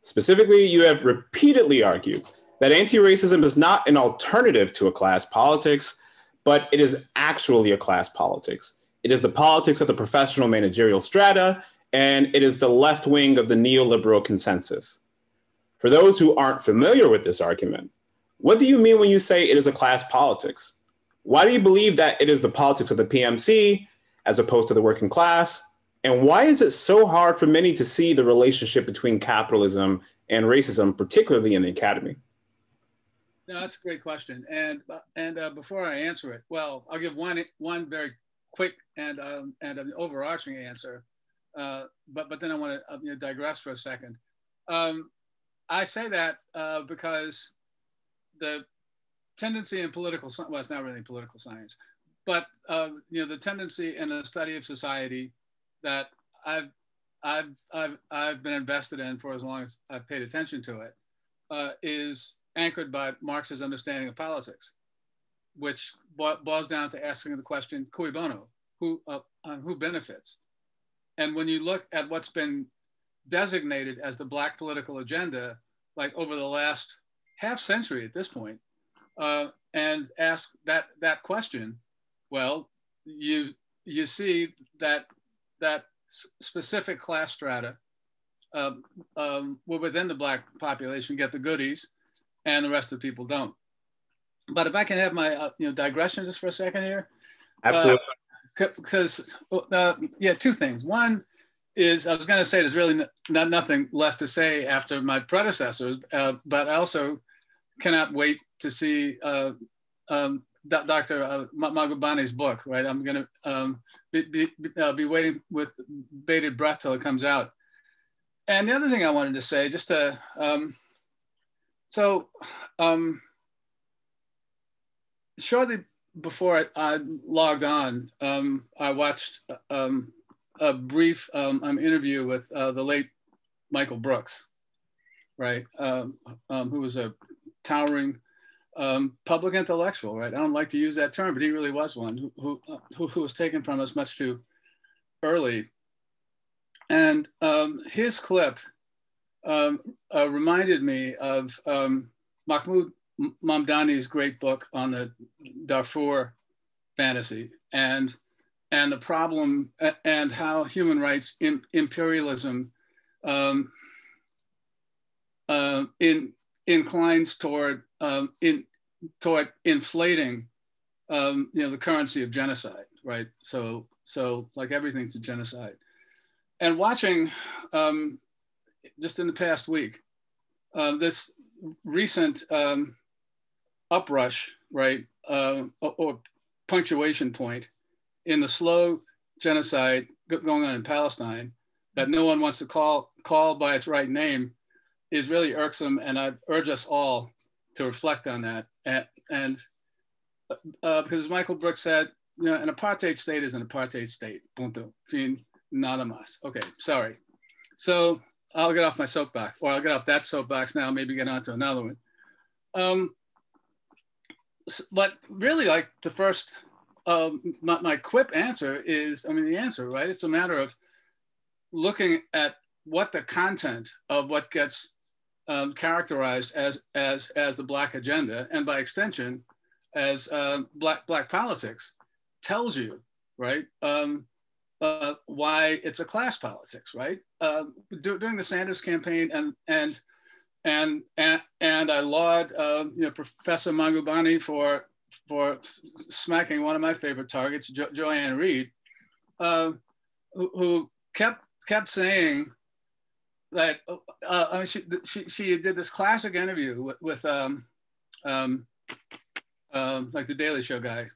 Specifically, you have repeatedly argued that anti-racism is not an alternative to a class politics, but it is actually a class politics. It is the politics of the professional managerial strata, and it is the left wing of the neoliberal consensus. For those who aren't familiar with this argument, what do you mean when you say it is a class politics? Why do you believe that it is the politics of the P M C as opposed to the working class? And why is it so hard for many to see the relationship between capitalism and racism, particularly in the academy? No, that's a great question. And and uh, before I answer it, well, I'll give one one very quick and um, and an overarching answer. Uh, but but then I want to you know, digress for a second. Um, I say that uh, because the tendency in political science, well, it's not really political science, but uh, you know, the tendency in the study of society that I've, I've, I've, I've been invested in for as long as I've paid attention to it uh, is anchored by Marx's understanding of politics, which boils down to asking the question, cui bono, who, uh, uh, who benefits? And when you look at what's been designated as the Black political agenda, like over the last half century at this point, uh, and ask that that question, well, you you see that that specific class strata um, um, were within the Black population get the goodies, and the rest of the people don't. But if I can have my uh, you know digression just for a second here, absolutely, because uh, uh, yeah, two things. One is I was going to say there's really not nothing left to say after my predecessors, uh, but I also cannot wait to see uh, um, Doctor Uh, Magubane's book. Right, I'm going to um, be, be, uh, be waiting with bated breath till it comes out. And the other thing I wanted to say, just to um, so um, shortly before I, I logged on, um, I watched. Um, a brief um, um, interview with uh, the late Michael Brooks, right? Um, um, who was a towering um, public intellectual, right? I don't like to use that term, but he really was one who, who, who was taken from us much too early. And um, his clip um, uh, reminded me of um, Mahmoud Mamdani's great book on the Darfur fantasy. And and the problem and how human rights imperialism um, uh, in, inclines toward um, in toward inflating um, you know the currency of genocide, right? So so like everything's a genocide. And watching um, just in the past week uh, this recent um, uprush, right, uh, or punctuation point in the slow genocide going on in Palestine that no one wants to call, call by its right name is really irksome. And I urge us all to reflect on that. And, and uh, because Michael Brooks said, you know, an apartheid state is an apartheid state, punto, fin, nada más. Okay, sorry. So I'll get off my soapbox, or I'll get off that soapbox now, maybe get onto another one. Um, but really like the first, Um, my, my quip answer is, I mean, the answer, right? It's a matter of looking at what the content of what gets um, characterized as as as the Black agenda, and by extension, as uh, black black politics, tells you, right? Um, uh, why it's a class politics, right? Uh, during the Sanders campaign, and and and and, and I laud uh, you know Professor Magubane for. for smacking one of my favorite targets, jo Joanne Reed, uh, who, who kept kept saying that uh, I mean, she, she she did this classic interview with, with um, um, um, like the Daily Show guy,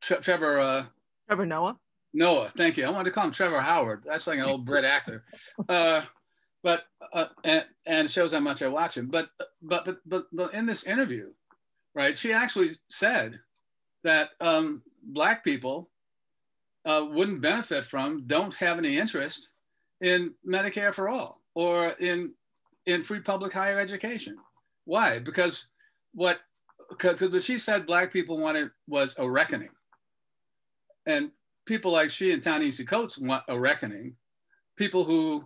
Tre Trevor. Uh, Trevor Noah. Noah, thank you. I wanted to call him Trevor Howard. That's like an old Brit actor. Uh, but uh, and, and it shows how much I watch him. But but but but, but in this interview, right? She actually said that um, Black people uh, wouldn't benefit from, don't have any interest in Medicare for all or in in free public higher education. Why? Because what because what she said Black people wanted was a reckoning, and people like she and Ta-Nehisi Coates want a reckoning. People who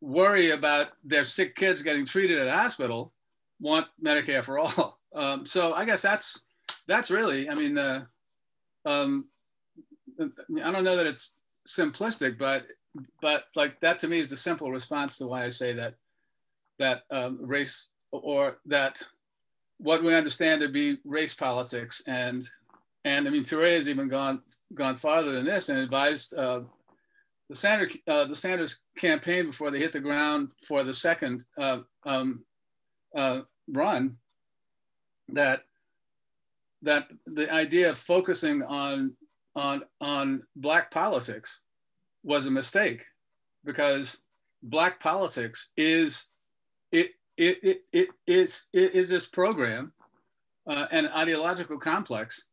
worry about their sick kids getting treated at a hospital want Medicare for all. Um, so I guess that's that's really, I mean, uh, um, I don't know that it's simplistic, but but like that to me is the simple response to why I say that that um, race or that what we understand to be race politics and and I mean Touré has even gone gone farther than this and advised uh, the Sanders uh, the Sanders campaign before they hit the ground for the second uh, um, uh, run that that the idea of focusing on on on Black politics was a mistake, because Black politics is it it it it is it is this program uh, and ideological complex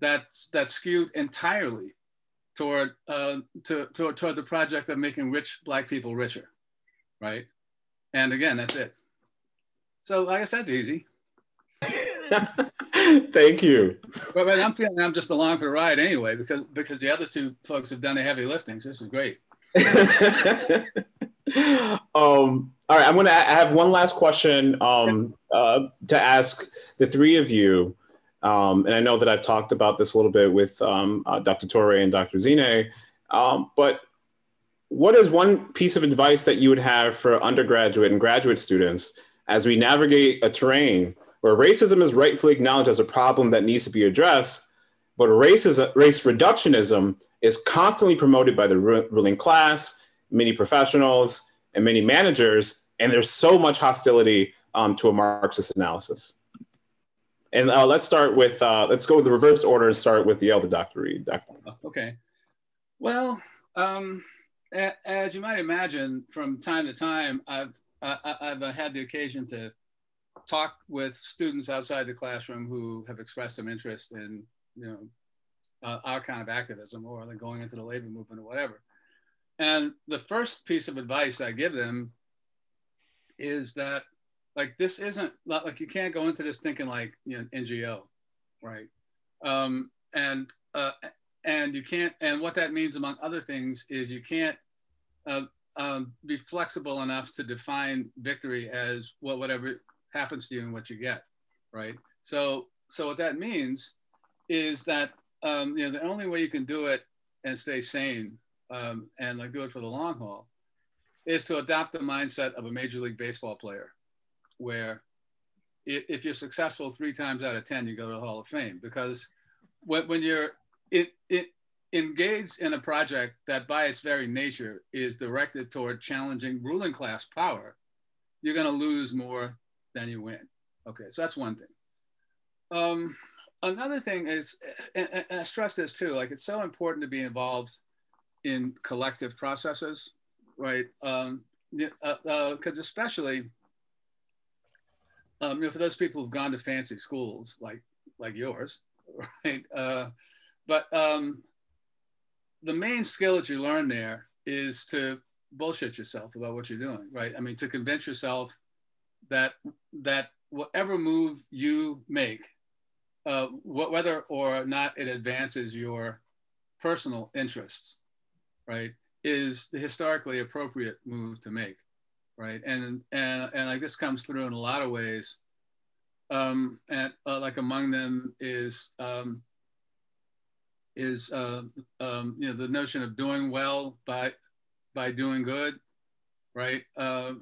that that skewed entirely toward uh, to, to toward the project of making rich Black people richer, right? And again, that's it. So I guess that's easy. Thank you. But, but I'm feeling I'm just along for the ride anyway, because because the other two folks have done the heavy lifting. So this is great. um. All right, I'm gonna. I have one last question um uh, to ask the three of you. Um, and I know that I've talked about this a little bit with um, uh, Doctor Touré and Doctor Zine, um, but what is one piece of advice that you would have for undergraduate and graduate students as we navigate a terrain where racism is rightfully acknowledged as a problem that needs to be addressed, but racism, race reductionism is constantly promoted by the ruling class, many professionals, and many managers, and there's so much hostility um, to a Marxist analysis? And uh, let's start with, uh, let's go with the reverse order and start with the elder Doctor Reed. Doctor Okay. Well, um, a as you might imagine, from time to time, I've, I I've had the occasion to talk with students outside the classroom who have expressed some interest in, you know, uh, our kind of activism or like going into the labor movement or whatever. And the first piece of advice I give them is that, like, this isn't, like, you can't go into this thinking like, you know, N G O, right? Um, and, uh, and you can't, and what that means among other things is you can't uh, um, be flexible enough to define victory as, well, whatever happens to you and what you get, right? So, so what that means is that, um, you know, the only way you can do it and stay sane um, and like do it for the long haul is to adopt the mindset of a Major League Baseball player, where if you're successful three times out of ten, you go to the Hall of Fame. Because when you're it, it engaged in a project that by its very nature is directed toward challenging ruling class power, you're gonna lose more than you win. Okay, so that's one thing. Um, another thing is, and, and I stress this too, like it's so important to be involved in collective processes, right? Um, uh, uh, 'cause especially, Um, you know, for those people who've gone to fancy schools like like yours, right? Uh, but um, the main skill that you learn there is to bullshit yourself about what you're doing, right? I mean, to convince yourself that that whatever move you make, uh, wh whether or not it advances your personal interests, right, is the historically appropriate move to make. Right, and and and like this comes through in a lot of ways, um, and uh, like among them is um, is uh, um, you know, the notion of doing well by by doing good, right? Uh,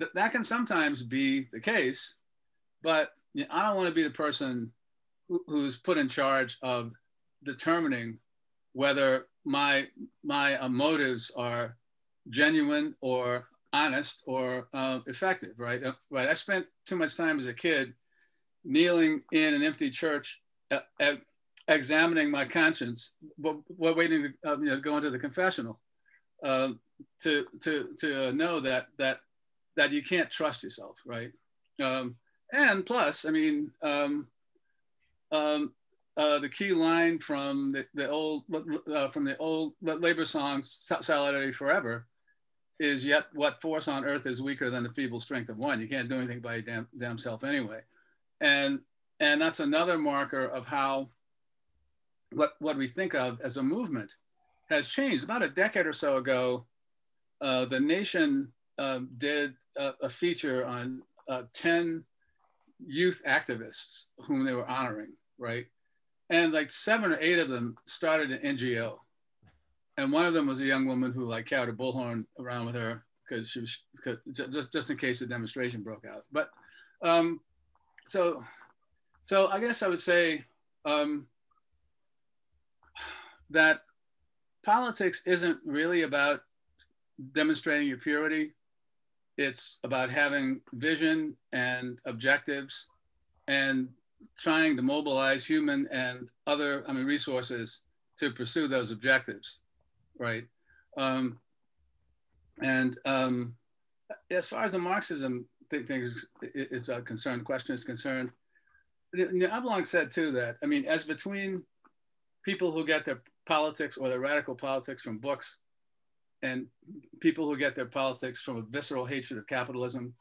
th that can sometimes be the case, but you know, I don't want to be the person who, who's put in charge of determining whether my my uh, motives are genuine or honest or uh, effective, right? Uh, right. I spent too much time as a kid kneeling in an empty church uh, examining my conscience while waiting to uh, you know, go into the confessional uh, to to to know that that that you can't trust yourself, right? Um, and plus, I mean, um, um, uh, the key line from the, the old uh, from the old labor song "Solidarity Forever" is, "Yet what force on earth is weaker than the feeble strength of one?" You can't do anything by your damn, damn self anyway, and and that's another marker of how what what we think of as a movement has changed. About a decade or so ago, uh, The Nation um, did a, a feature on uh, ten youth activists whom they were honoring, right? And like seven or eight of them started an N G O. And one of them was a young woman who like carried a bullhorn around with her because she was just just in case the demonstration broke out. But um, so so I guess I would say um, that politics isn't really about demonstrating your purity. It's about having vision and objectives and trying to mobilize human and other I mean resources to pursue those objectives. Right, um, and um, as far as the Marxism thing, thing is, is a concerned, question is concerned, I've long said too that, I mean, as between people who get their politics or their radical politics from books and people who get their politics from a visceral hatred of capitalism,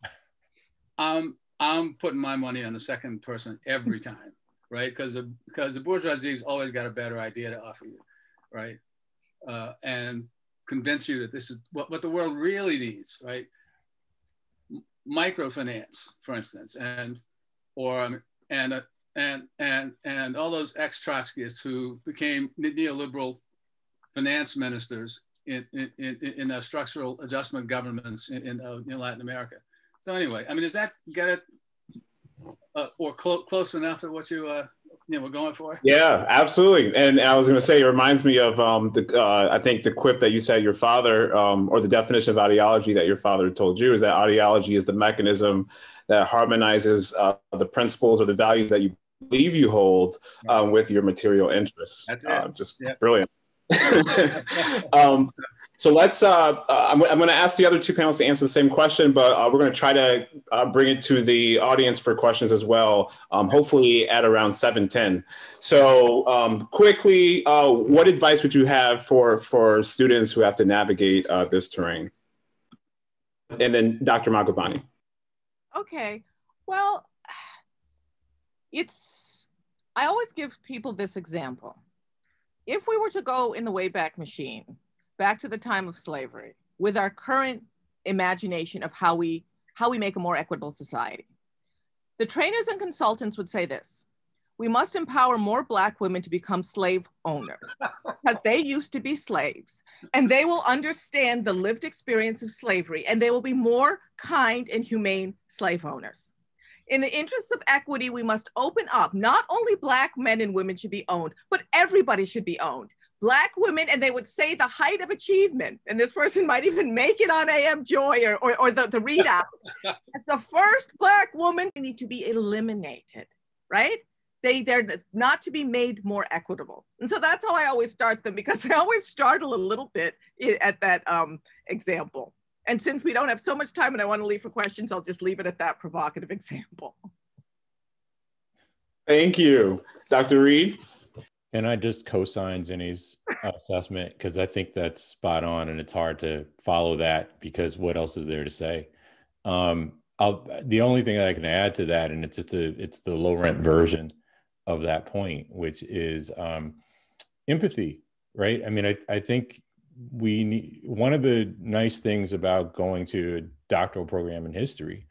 I'm, I'm putting my money on the second person every time, right? Because the, because the bourgeoisie's always got a better idea to offer you, right? Uh, and convince you that this is what, what the world really needs, right? Microfinance, for instance, and or and and and and all those ex-Trotskyists who became neoliberal finance ministers in in in, in uh, structural adjustment governments in, in, uh, in Latin America. So anyway, I mean, does that get it uh, or clo close enough to what you? Uh, Yeah, we're going for it. Yeah, absolutely. And I was going to say, it reminds me of um, the uh, I think the quip that you said your father, um, or the definition of ideology that your father told you, is that ideology is the mechanism that harmonizes uh, the principles or the values that you believe you hold um, with your material interests. Uh, just yeah. Brilliant. um, so let's. Uh, I'm, I'm going to ask the other two panelists to answer the same question, but uh, we're going to try to uh, bring it to the audience for questions as well. Um, hopefully at around seven ten. So um, quickly, uh, what advice would you have for for students who have to navigate uh, this terrain? And then Doctor Magubane. Okay. Well, it's. I always give people this example. If we were to go in the Wayback Machine, back to the time of slavery, with our current imagination of how we, how we make a more equitable society. The trainers and consultants would say this: we must empower more Black women to become slave owners because they used to be slaves, and they will understand the lived experience of slavery, and they will be more kind and humane slave owners. In the interests of equity, we must open up. Not only Black men and women should be owned, but everybody should be owned. Black women, and they would say the height of achievement, and this person might even make it on A M Joy or, or, or the, the readout. It's the first Black woman need to be eliminated, right? They, they're not to be made more equitable. And so that's how I always start them, because I always startle a little bit at that um, example. And since we don't have so much time and I want to leave for questions, I'll just leave it at that provocative example. Thank you. Doctor Reed? And I just co-sign Zinni's assessment, because I think that's spot on, and it's hard to follow that because what else is there to say? Um, I'll, the only thing that I can add to that, and it's just a, it's the low rent version of that point, which is um, empathy, right? I mean, I, I think we need, one of the nice things about going to a doctoral program in history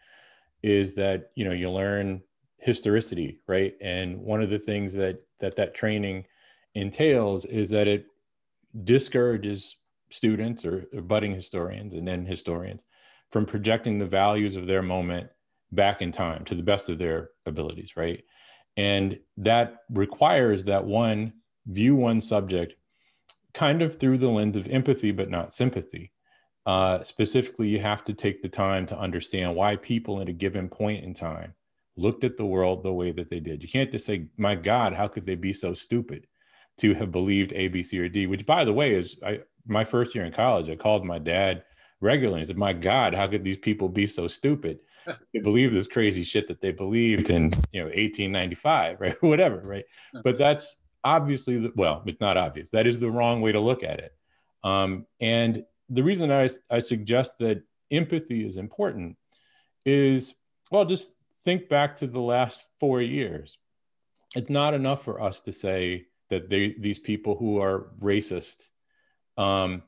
is that, you know, you learn historicity, right? And one of the things that that, that training entails is that it discourages students or, or budding historians and then historians from projecting the values of their moment back in time to the best of their abilities, right? And that requires that one view one subject kind of through the lens of empathy, but not sympathy. Uh, specifically, you have to take the time to understand why people at a given point in time looked at the world the way that they did. You can't just say, my God, how could they be so stupid to have believed A, B, C, or D, which, by the way, is I, my first year in college, I called my dad regularly and said, my God, how could these people be so stupid to believe this crazy shit that they believed in, you know, eighteen ninety-five, right? Whatever, right? But that's obviously, the, well, it's not obvious. That is the wrong way to look at it. Um, and the reason I, I suggest that empathy is important is, well, just think back to the last four years. It's not enough for us to say that they, these people who are racist, um,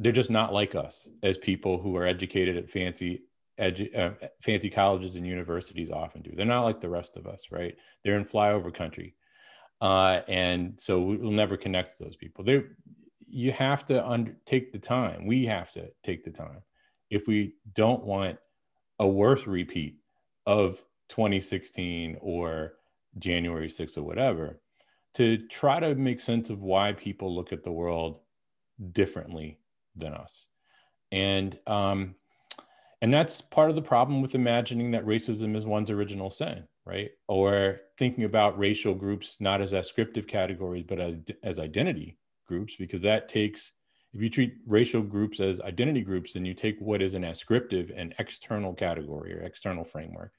they're just not like us as people who are educated at fancy edu uh, fancy colleges and universities often do. They're not like the rest of us, right? They're in flyover country. Uh, and so we'll never connect to those people. They, you have to under take the time. We have to take the time. If we don't want a worse repeat of twenty sixteen or January sixth or whatever, to try to make sense of why people look at the world differently than us. And, um, and that's part of the problem with imagining that racism is one's original sin, right? Or thinking about racial groups, not as ascriptive categories, but as, as identity groups, because that takes, if you treat racial groups as identity groups, then you take what is an ascriptive and external category or external framework,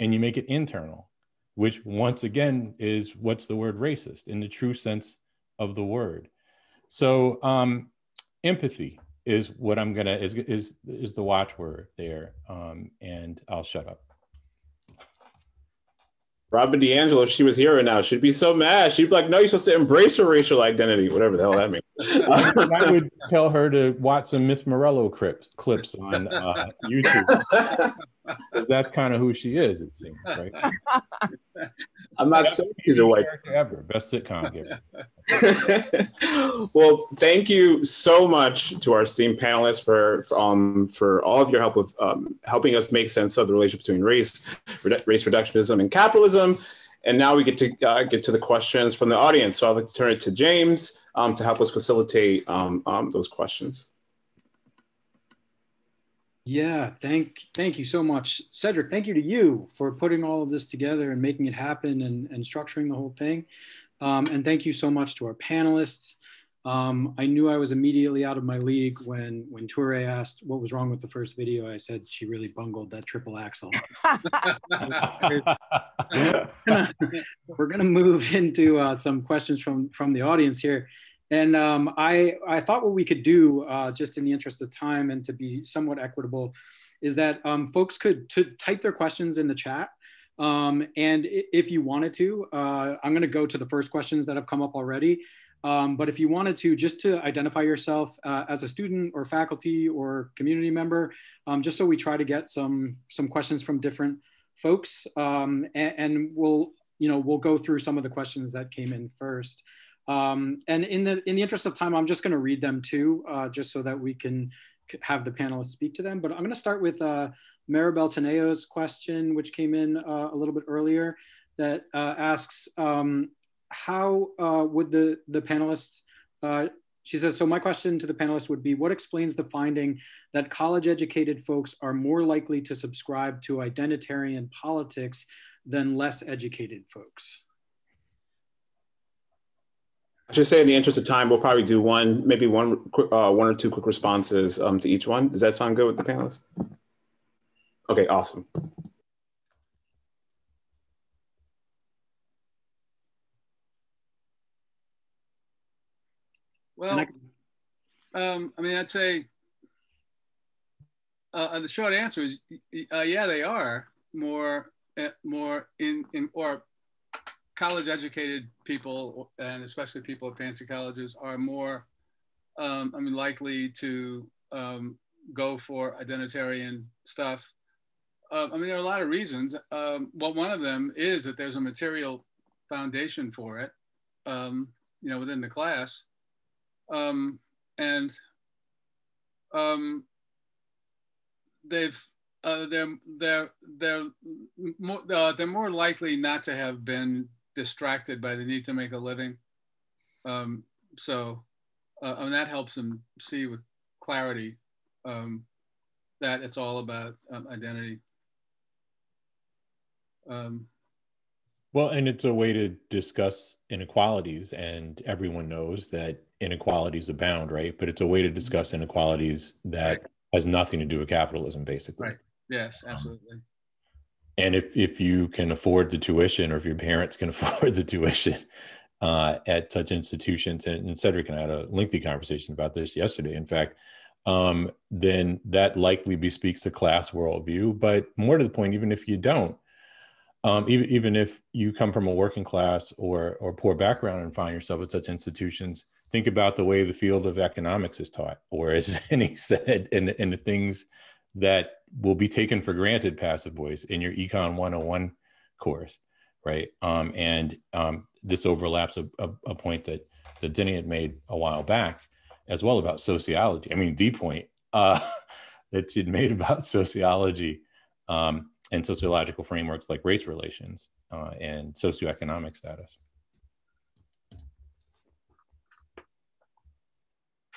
and you make it internal, which once again is what's the word racist in the true sense of the word. So um, empathy is what I'm gonna, is, is, is the watchword there, um, and I'll shut up. Robin DiAngelo, if she was here right now, she'd be so mad. She'd be like, no, you're supposed to embrace your racial identity, whatever the hell that means. I would tell her to watch some Miss Morello clips, clips on uh, YouTube. Because that's kind of who she is, it seems, right? I'm not so cute to white. Ever. Best sitcom ever. Well, thank you so much to our esteemed panelists for, for, um, for all of your help with um, helping us make sense of the relationship between race, race reductionism, and capitalism. And now we get to uh, get to the questions from the audience. So I'd like to turn it to James um, to help us facilitate um, um, those questions. Yeah, thank, thank you so much. Cedric, thank you to you for putting all of this together and making it happen and, and structuring the whole thing. Um, and thank you so much to our panelists. Um, I knew I was immediately out of my league when, when Touré asked what was wrong with the first video. I said, she really bungled that triple axel. We're gonna move into uh, some questions from, from the audience here. And um, I, I thought what we could do, uh, just in the interest of time and to be somewhat equitable, is that um, folks could to type their questions in the chat. Um, and if you wanted to, uh, I'm going to go to the first questions that have come up already. Um, but if you wanted to, just to identify yourself uh, as a student or faculty or community member, um, just so we try to get some, some questions from different folks. Um, and, and we'll, you know, we'll go through some of the questions that came in first. Um, and in the in the interest of time, I'm just going to read them too, uh, just so that we can have the panelists speak to them. But I'm going to start with uh, Maribel Taneo's question, which came in uh, a little bit earlier, that uh, asks, um, how uh, would the, the panelists, uh, she says, so my question to the panelists would be, what explains the finding that college-educated folks are more likely to subscribe to identitarian politics than less educated folks? I should say, in the interest of time, we'll probably do one, maybe one, uh, one or two quick responses um, to each one. Does that sound good with the panelists? Okay, awesome. Well, um, I mean, I'd say uh, the short answer is, uh, yeah, they are more, uh, more in, in or. college-educated people, and especially people at fancy colleges, are more, um, I mean, likely to um, go for identitarian stuff. Uh, I mean, there are a lot of reasons. Um, well, one of them is that there's a material foundation for it, um, you know, within the class. Um, and um, they've, uh, they're, they're, they're, more, uh, they're more likely not to have been distracted by the need to make a living. Um, so uh, I mean, that helps them see with clarity um, that it's all about um, identity. Um, well, and it's a way to discuss inequalities, and everyone knows that inequalities abound, right? But it's a way to discuss inequalities that right. has nothing to do with capitalism, basically. Right. Yes, absolutely. Um, and if, if you can afford the tuition, or if your parents can afford the tuition uh, at such institutions, and, and Cedric and I had a lengthy conversation about this yesterday, in fact, um, then that likely bespeaks a class worldview. But more to the point, even if you don't, um, even, even if you come from a working class or, or poor background and find yourself at such institutions, think about the way the field of economics is taught, or as Zine said, and, and the things that will be taken for granted passive voice in your Econ one oh one course, right? Um, and um, this overlaps a, a, a point that, that Zine had made a while back as well about sociology. I mean, the point uh, that she'd made about sociology um, and sociological frameworks like race relations uh, and socioeconomic status.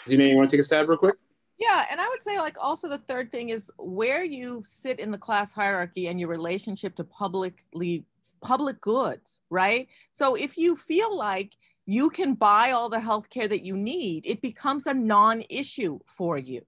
Zine, you wanna take a stab real quick? Yeah, and I would say, like, also the third thing is where you sit in the class hierarchy and your relationship to publicly public goods, right? So if you feel like you can buy all the healthcare that you need, it becomes a non-issue for you.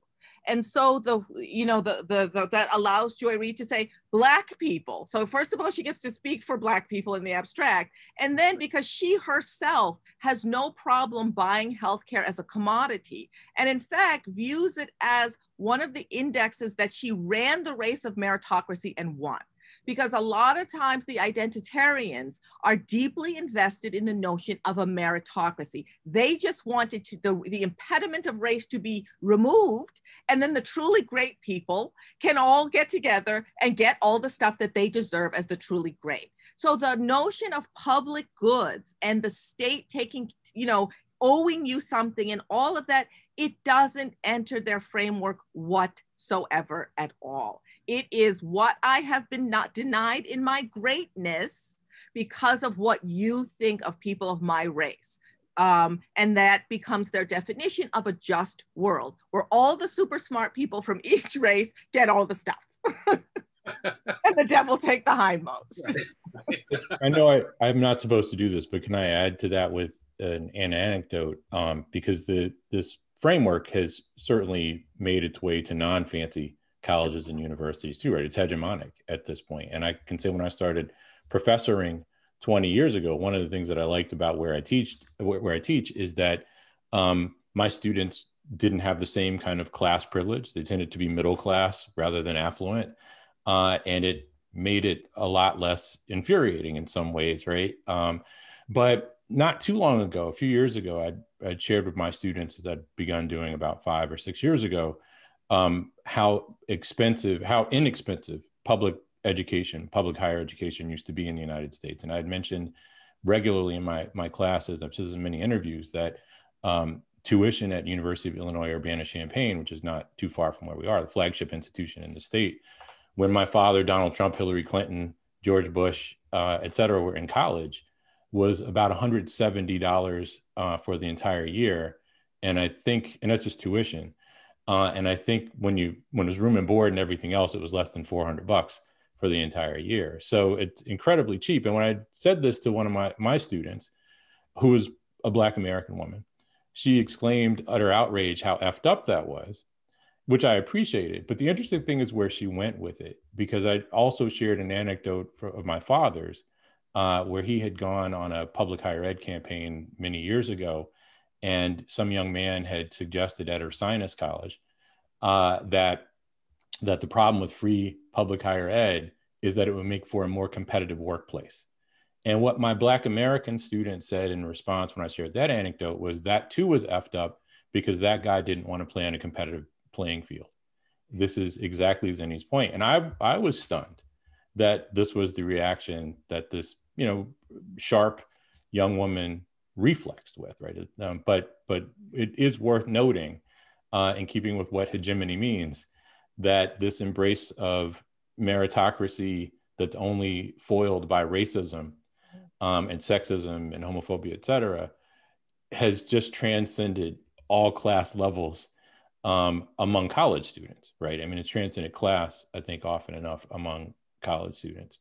And so the, you know, the, the, the that allows Touré Reed to say Black people. So first of all, she gets to speak for Black people in the abstract. And then because she herself has no problem buying healthcare as a commodity, and in fact, views it as one of the indexes that she ran the race of meritocracy and won. Because a lot of times the identitarians are deeply invested in the notion of a meritocracy. They just wanted to, the, the impediment of race to be removed, and then the truly great people can all get together and get all the stuff that they deserve as the truly great. So the notion of public goods and the state taking, you know, owing you something and all of that, it doesn't enter their framework whatsoever at all. It is what I have been not denied in my greatness because of what you think of people of my race. Um, and that becomes their definition of a just world where all the super smart people from each race get all the stuff. And the devil take the hindmost. I know I, I'm not supposed to do this, but can I add to that with an, an anecdote? Um, because the this framework has certainly made its way to non-fancy colleges and universities too, right? It's hegemonic at this point. And I can say when I started professoring twenty years ago, one of the things that I liked about where I teach, where I teach is that um, my students didn't have the same kind of class privilege. They tended to be middle class rather than affluent. Uh, and it made it a lot less infuriating in some ways, right? Um, but not too long ago, a few years ago, I'd, I'd shared with my students, as I'd begun doing about five or six years ago, Um, how expensive, how inexpensive public education, public higher education used to be in the United States. And I had mentioned regularly in my, my classes, I've said in many interviews, that um, tuition at University of Illinois Urbana-Champaign, which is not too far from where we are, the flagship institution in the state, when my father, Donald Trump, Hillary Clinton, George Bush, uh, et cetera, were in college, was about one hundred seventy dollars uh, for the entire year. And I think, and that's just tuition, Uh, and I think when you when it was room and board and everything else, it was less than four hundred bucks for the entire year. So it's incredibly cheap. And when I said this to one of my, my students, who was a Black American woman, she exclaimed utter outrage how effed up that was, which I appreciated. But the interesting thing is where she went with it, because I also shared an anecdote for, of my father's uh, where he had gone on a public higher ed campaign many years ago. And some young man had suggested at Ursinus College uh, that, that the problem with free public higher ed is that it would make for a more competitive workplace. And what my Black American student said in response when I shared that anecdote was that too was effed up because that guy didn't want to play on a competitive playing field. This is exactly Zine's point. And I, I was stunned that this was the reaction that this, you know, sharp young woman reflexed with, right? Um, but but it is worth noting, uh, in keeping with what hegemony means, that this embrace of meritocracy that's only foiled by racism um, and sexism and homophobia, et cetera, has just transcended all class levels um, among college students, right? I mean, it's transcended class, I think, often enough among college students.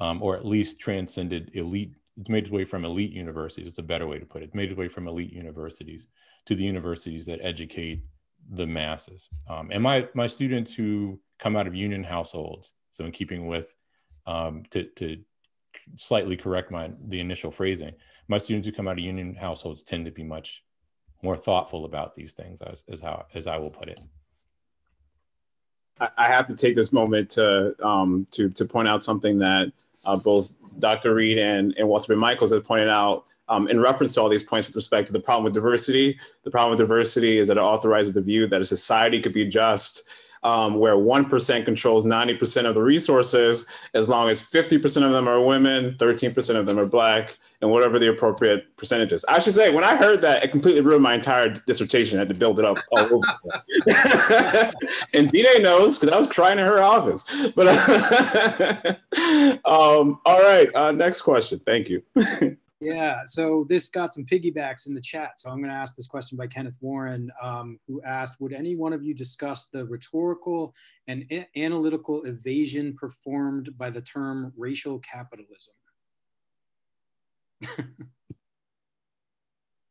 um, or at least transcended elite. It's made its way from elite universities. It's a better way to put it. It's made its way from elite universities to the universities that educate the masses. Um, and my my students who come out of union households, so in keeping with, um, to, to slightly correct my the initial phrasing, my students who come out of union households tend to be much more thoughtful about these things, as, as, how, as I will put it. I have to take this moment to, um, to, to point out something that Uh, both Doctor Reed and, and Walter B. Michaels have pointed out um, in reference to all these points with respect to the problem with diversity. The problem with diversity is that it authorizes the view that a society could be just um, where one percent controls ninety percent of the resources, as long as fifty percent of them are women, thirteen percent of them are Black, and whatever the appropriate percentage is. I should say, when I heard that, it completely ruined my entire dissertation. I had to build it up all over. And D-Day knows, because I was crying in her office. But um, all right, uh, next question. Thank you. Yeah, so this got some piggybacks in the chat. So I'm going to ask this question by Kenneth Warren, um, who asked, would any one of you discuss the rhetorical and analytical evasion performed by the term racial capitalism?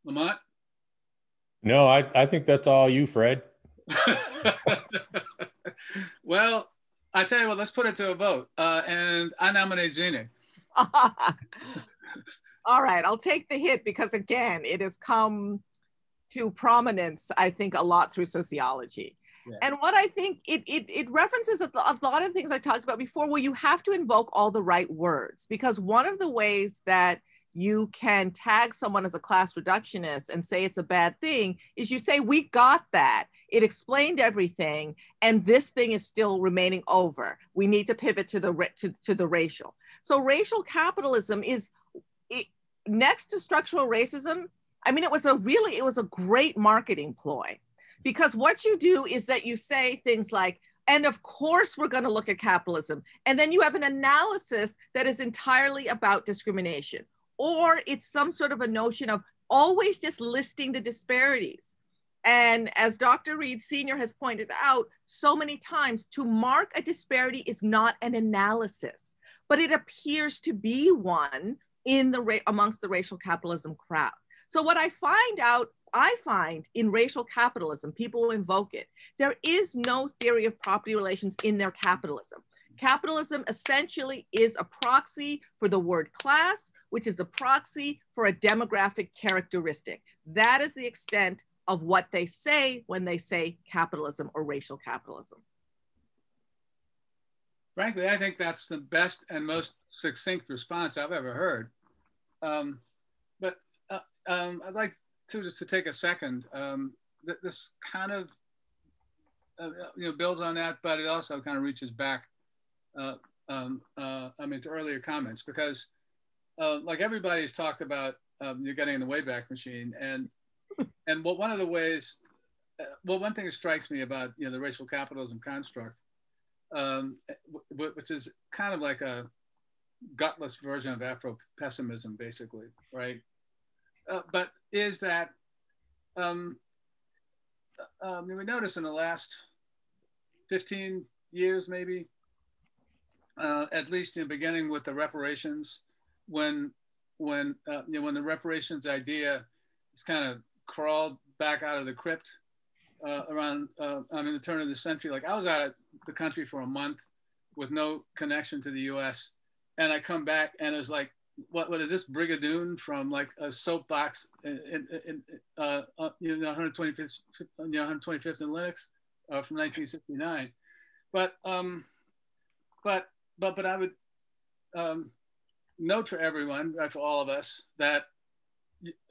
Lamont? No, I, I think that's all you, Fred. Well, I tell you what, let's put it to a vote. Uh, and I nominate Jeannie. All right, I'll take the hit because, again, it has come to prominence, I think, a lot through sociology. Yeah. And what I think it, it, it references a, a lot of things I talked about before, where you have to invoke all the right words, because one of the ways that you can tag someone as a class reductionist and say it's a bad thing is you say, we got that. It explained everything, and this thing is still remaining over. We need to pivot to the, to, to the racial. So racial capitalism is... It, next to structural racism, I mean, it was a really, it was a great marketing ploy, because what you do is that you say things like, and of course we're going to look at capitalism. And then you have an analysis that is entirely about discrimination, or it's some sort of a notion of always just listing the disparities. And as Doctor Reed Senior has pointed out so many times, to mark a disparity is not an analysis, but it appears to be one in the ra amongst the racial capitalism crowd. So what I find out, I find in racial capitalism, people invoke it. There is no theory of property relations in their capitalism. Capitalism essentially is a proxy for the word class, which is a proxy for a demographic characteristic. That is the extent of what they say when they say capitalism or racial capitalism. Frankly, I think that's the best and most succinct response I've ever heard. Um, but uh, um, I'd like to just to take a second. Um, th this kind of uh, you know builds on that, but it also kind of reaches back. Uh, um, uh, I mean, to earlier comments, because uh, like everybody's talked about, um, you're getting in the Wayback Machine, and and what one of the ways, uh, well, one thing that strikes me about you know the racial capitalism construct. Um, which is kind of like a gutless version of Afro-pessimism, basically, right? Uh, but is that, um, um, we notice in the last fifteen years, maybe, uh, at least in the beginning with the reparations, when, when, uh, you know, when the reparations idea is kind of crawled back out of the crypt, Uh, around, uh, I mean, the turn of the century, like I was out of the country for a month with no connection to the U S And I come back and it was like, what, what is this Brigadoon from like a soapbox in, in, in uh, uh, you know, one hundred twenty-fifth, you know, one hundred twenty-fifth and Lenox uh, from nineteen sixty-nine. But, um, but, but, but I would um, note for everyone, right, for all of us, that,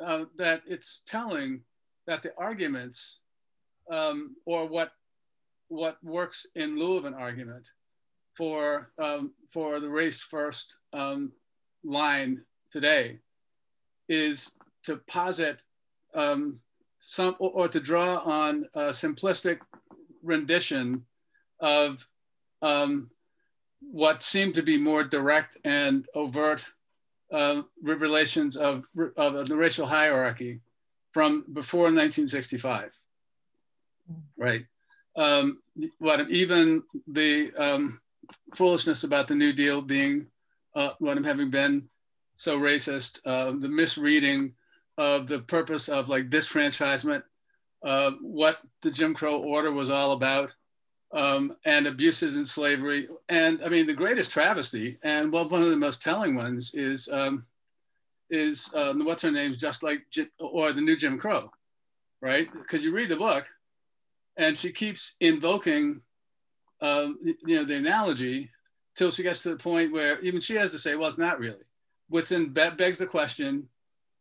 uh, that it's telling that the arguments Um, or what what works in lieu of an argument for um, for the race first um, line today is to posit um, some or, or to draw on a simplistic rendition of um, what seem to be more direct and overt uh, relations of, of the racial hierarchy from before nineteen sixty-five. Right. Um, what even the um, foolishness about the New Deal being uh, Rodham having been so racist, uh, the misreading of the purpose of like disfranchisement, uh, what the Jim Crow order was all about, um, and abuses in slavery. And I mean, the greatest travesty, and well, one of the most telling ones is, um, is uh, what's her name's Just Like Jim, or the new Jim Crow, right? Because you read the book and she keeps invoking um, you know, the analogy till she gets to the point where even she has to say, well, it's not really. Which then begs the question,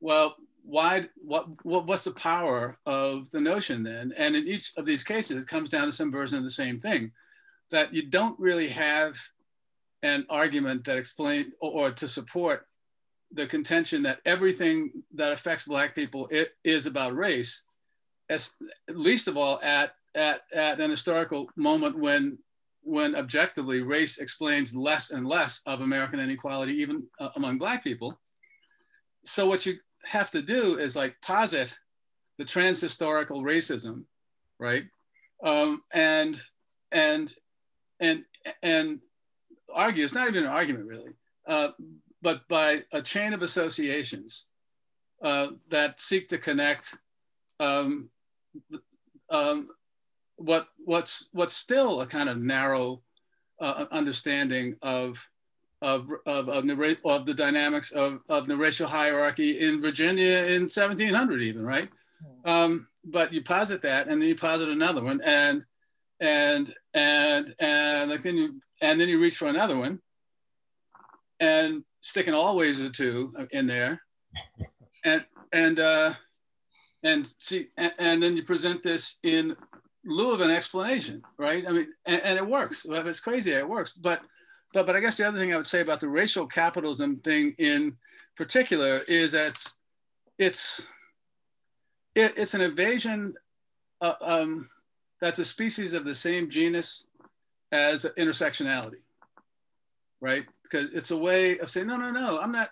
well, why, what, what, what's the power of the notion then? And in each of these cases, it comes down to some version of the same thing, that you don't really have an argument that explain or, or to support the contention that everything that affects Black people it is about race, as, least of all at, at, at an historical moment when, when objectively race explains less and less of American inequality, even uh, among Black people. So what you have to do is like posit the transhistorical racism, right? Um, and, and, and, and argue, it's not even an argument really, uh, but by a chain of associations uh, that seek to connect um, um, what, what's, what's still a kind of narrow uh, understanding of, of, of, of, the, of the dynamics of, of the racial hierarchy in Virginia in seventeen hundred even, right? Mm. Um, but you posit that and then you posit another one and, and, and, and, like then you, and then you reach for another one and stick an always or two in there, and and uh, and see, and, and then you present this in lieu of an explanation, right? I mean, and, and it works. Well, it's crazy, it works. But, but but I guess the other thing I would say about the racial capitalism thing in particular is that it's it's it, it's an evasion uh, um, that's a species of the same genus as intersectionality. Right, because it's a way of saying no, no, no. I'm not,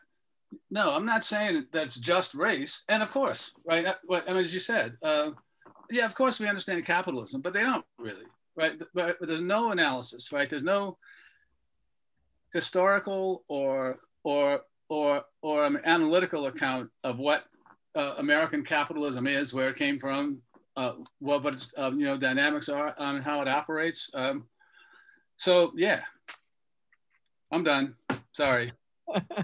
no, I'm not saying that it's just race. And of course, right? I mean, as you said, uh, yeah, of course we understand capitalism, but they don't really, right? But there's no analysis, right? There's no historical or or or or an analytical account of what uh, American capitalism is, where it came from, uh, what what its um, you know dynamics are, on um, how it operates. Um, so yeah. I'm done. Sorry. Should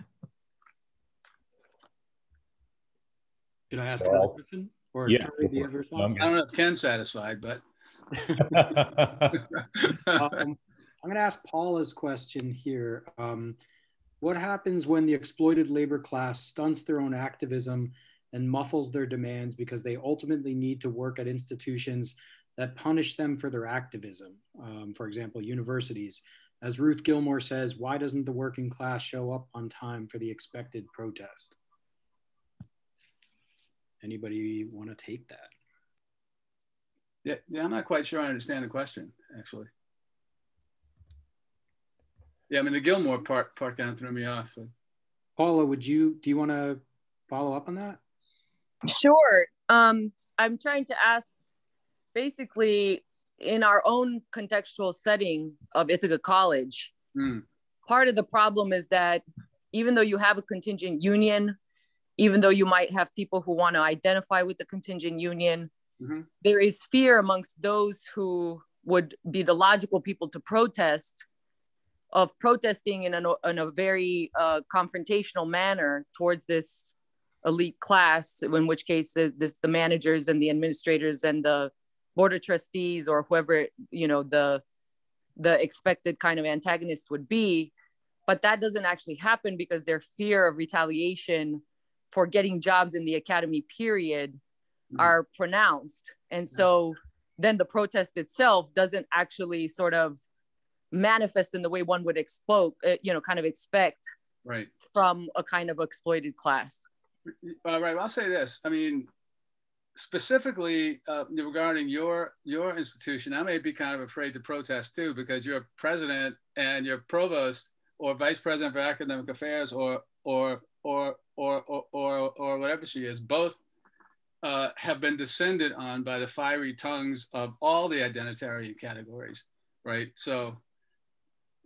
I ask so, another question? Or yeah, the other response? I don't know if Ken's satisfied, but. um, I'm going to ask Paula's question here. Um, what happens when the exploited labor class stunts their own activism and muffles their demands because they ultimately need to work at institutions that punish them for their activism? Um, for example, universities. As Ruth Gilmore says, why doesn't the working class show up on time for the expected protest? Anybody want to take that? Yeah, yeah, I'm not quite sure I understand the question, actually. Yeah, I mean, the Gilmore part, part down threw me off. So. Paula, would you, do you want to follow up on that? Sure. Um, I'm trying to ask, basically, in our own contextual setting of Ithaca College, mm. part of the problem is that even though you have a contingent union, even though you might have people who want to identify with the contingent union, mm-hmm. there is fear amongst those who would be the logical people to protest of protesting in, an, in a very uh, confrontational manner towards this elite class, in which case the, this, the managers and the administrators and the board of trustees or whoever, you know, the, the expected kind of antagonist would be, but that doesn't actually happen because their fear of retaliation for getting jobs in the academy period mm. are pronounced. And so then the protest itself doesn't actually sort of manifest in the way one would expo- uh, you know, kind of expect right. from a kind of exploited class. All right, well, I'll say this, I mean, specifically uh, regarding your your institution, I may be kind of afraid to protest too because you're president and your provost or vice president for academic affairs or or or or or or, or whatever she is, both uh, have been descended on by the fiery tongues of all the identitarian categories, right? So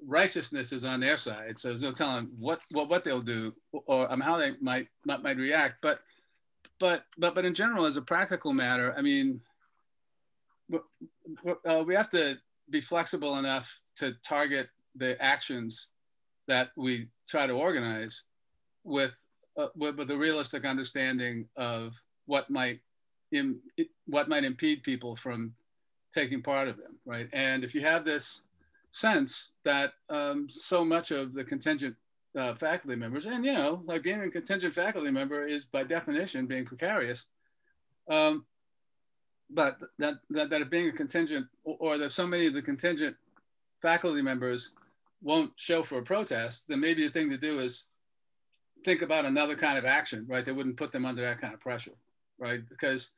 righteousness is on their side. So there's no telling what what, what they'll do or um, how they might, might might react. But but but but in general, as a practical matter, I mean, uh, we have to be flexible enough to target the actions that we try to organize with uh, with, with a realistic understanding of what might im what might impede people from taking part of them, right? And if you have this sense that um, so much of the contingent uh, faculty members, and you know, like being a contingent faculty member is by definition being precarious, um, but that, that, that if being a contingent, or that so many of the contingent faculty members won't show for a protest, then maybe the thing to do is think about another kind of action, right? They wouldn't put them under that kind of pressure, right? Because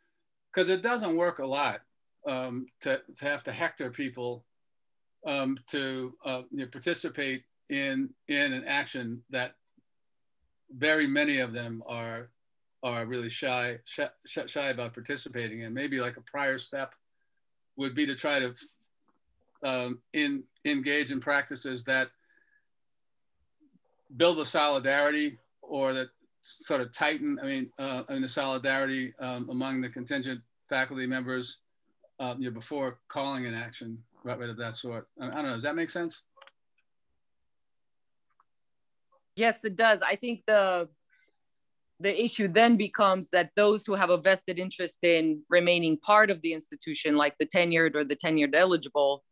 because it doesn't work a lot um, to, to have to hector people um, to uh, you know, participate in in an action that very many of them are are really shy, shy shy about participating in. Maybe like a prior step would be to try to um, in engage in practices that build a solidarity, or that sort of tighten, I mean, uh, I mean the solidarity um, among the contingent faculty members um, you know, before calling an action, right, right of that sort. I don't know, does that make sense? Yes, it does. I think the, the issue then becomes that those who have a vested interest in remaining part of the institution, like the tenured or the tenured eligible,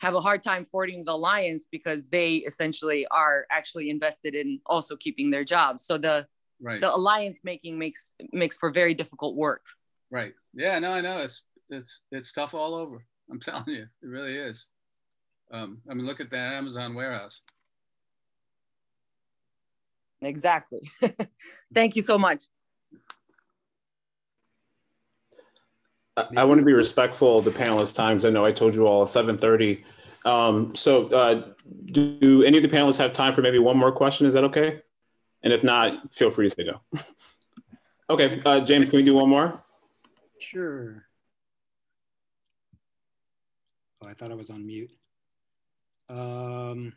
have a hard time fording the alliance because they essentially are actually invested in also keeping their jobs. So the right. the alliance making makes makes for very difficult work. Right. Yeah. No, I know it's it's it's tough all over. I'm telling you, it really is. Um, I mean, look at that Amazon warehouse. Exactly. Thank you so much. I want to be respectful of the panelists' times. I know I told you all seven thirty. Um, so uh, do, do any of the panelists have time for maybe one more question? Is that okay? And if not, feel free to say no. Okay, uh, James, can we do one more? Sure. Oh, I thought I was on mute. Um,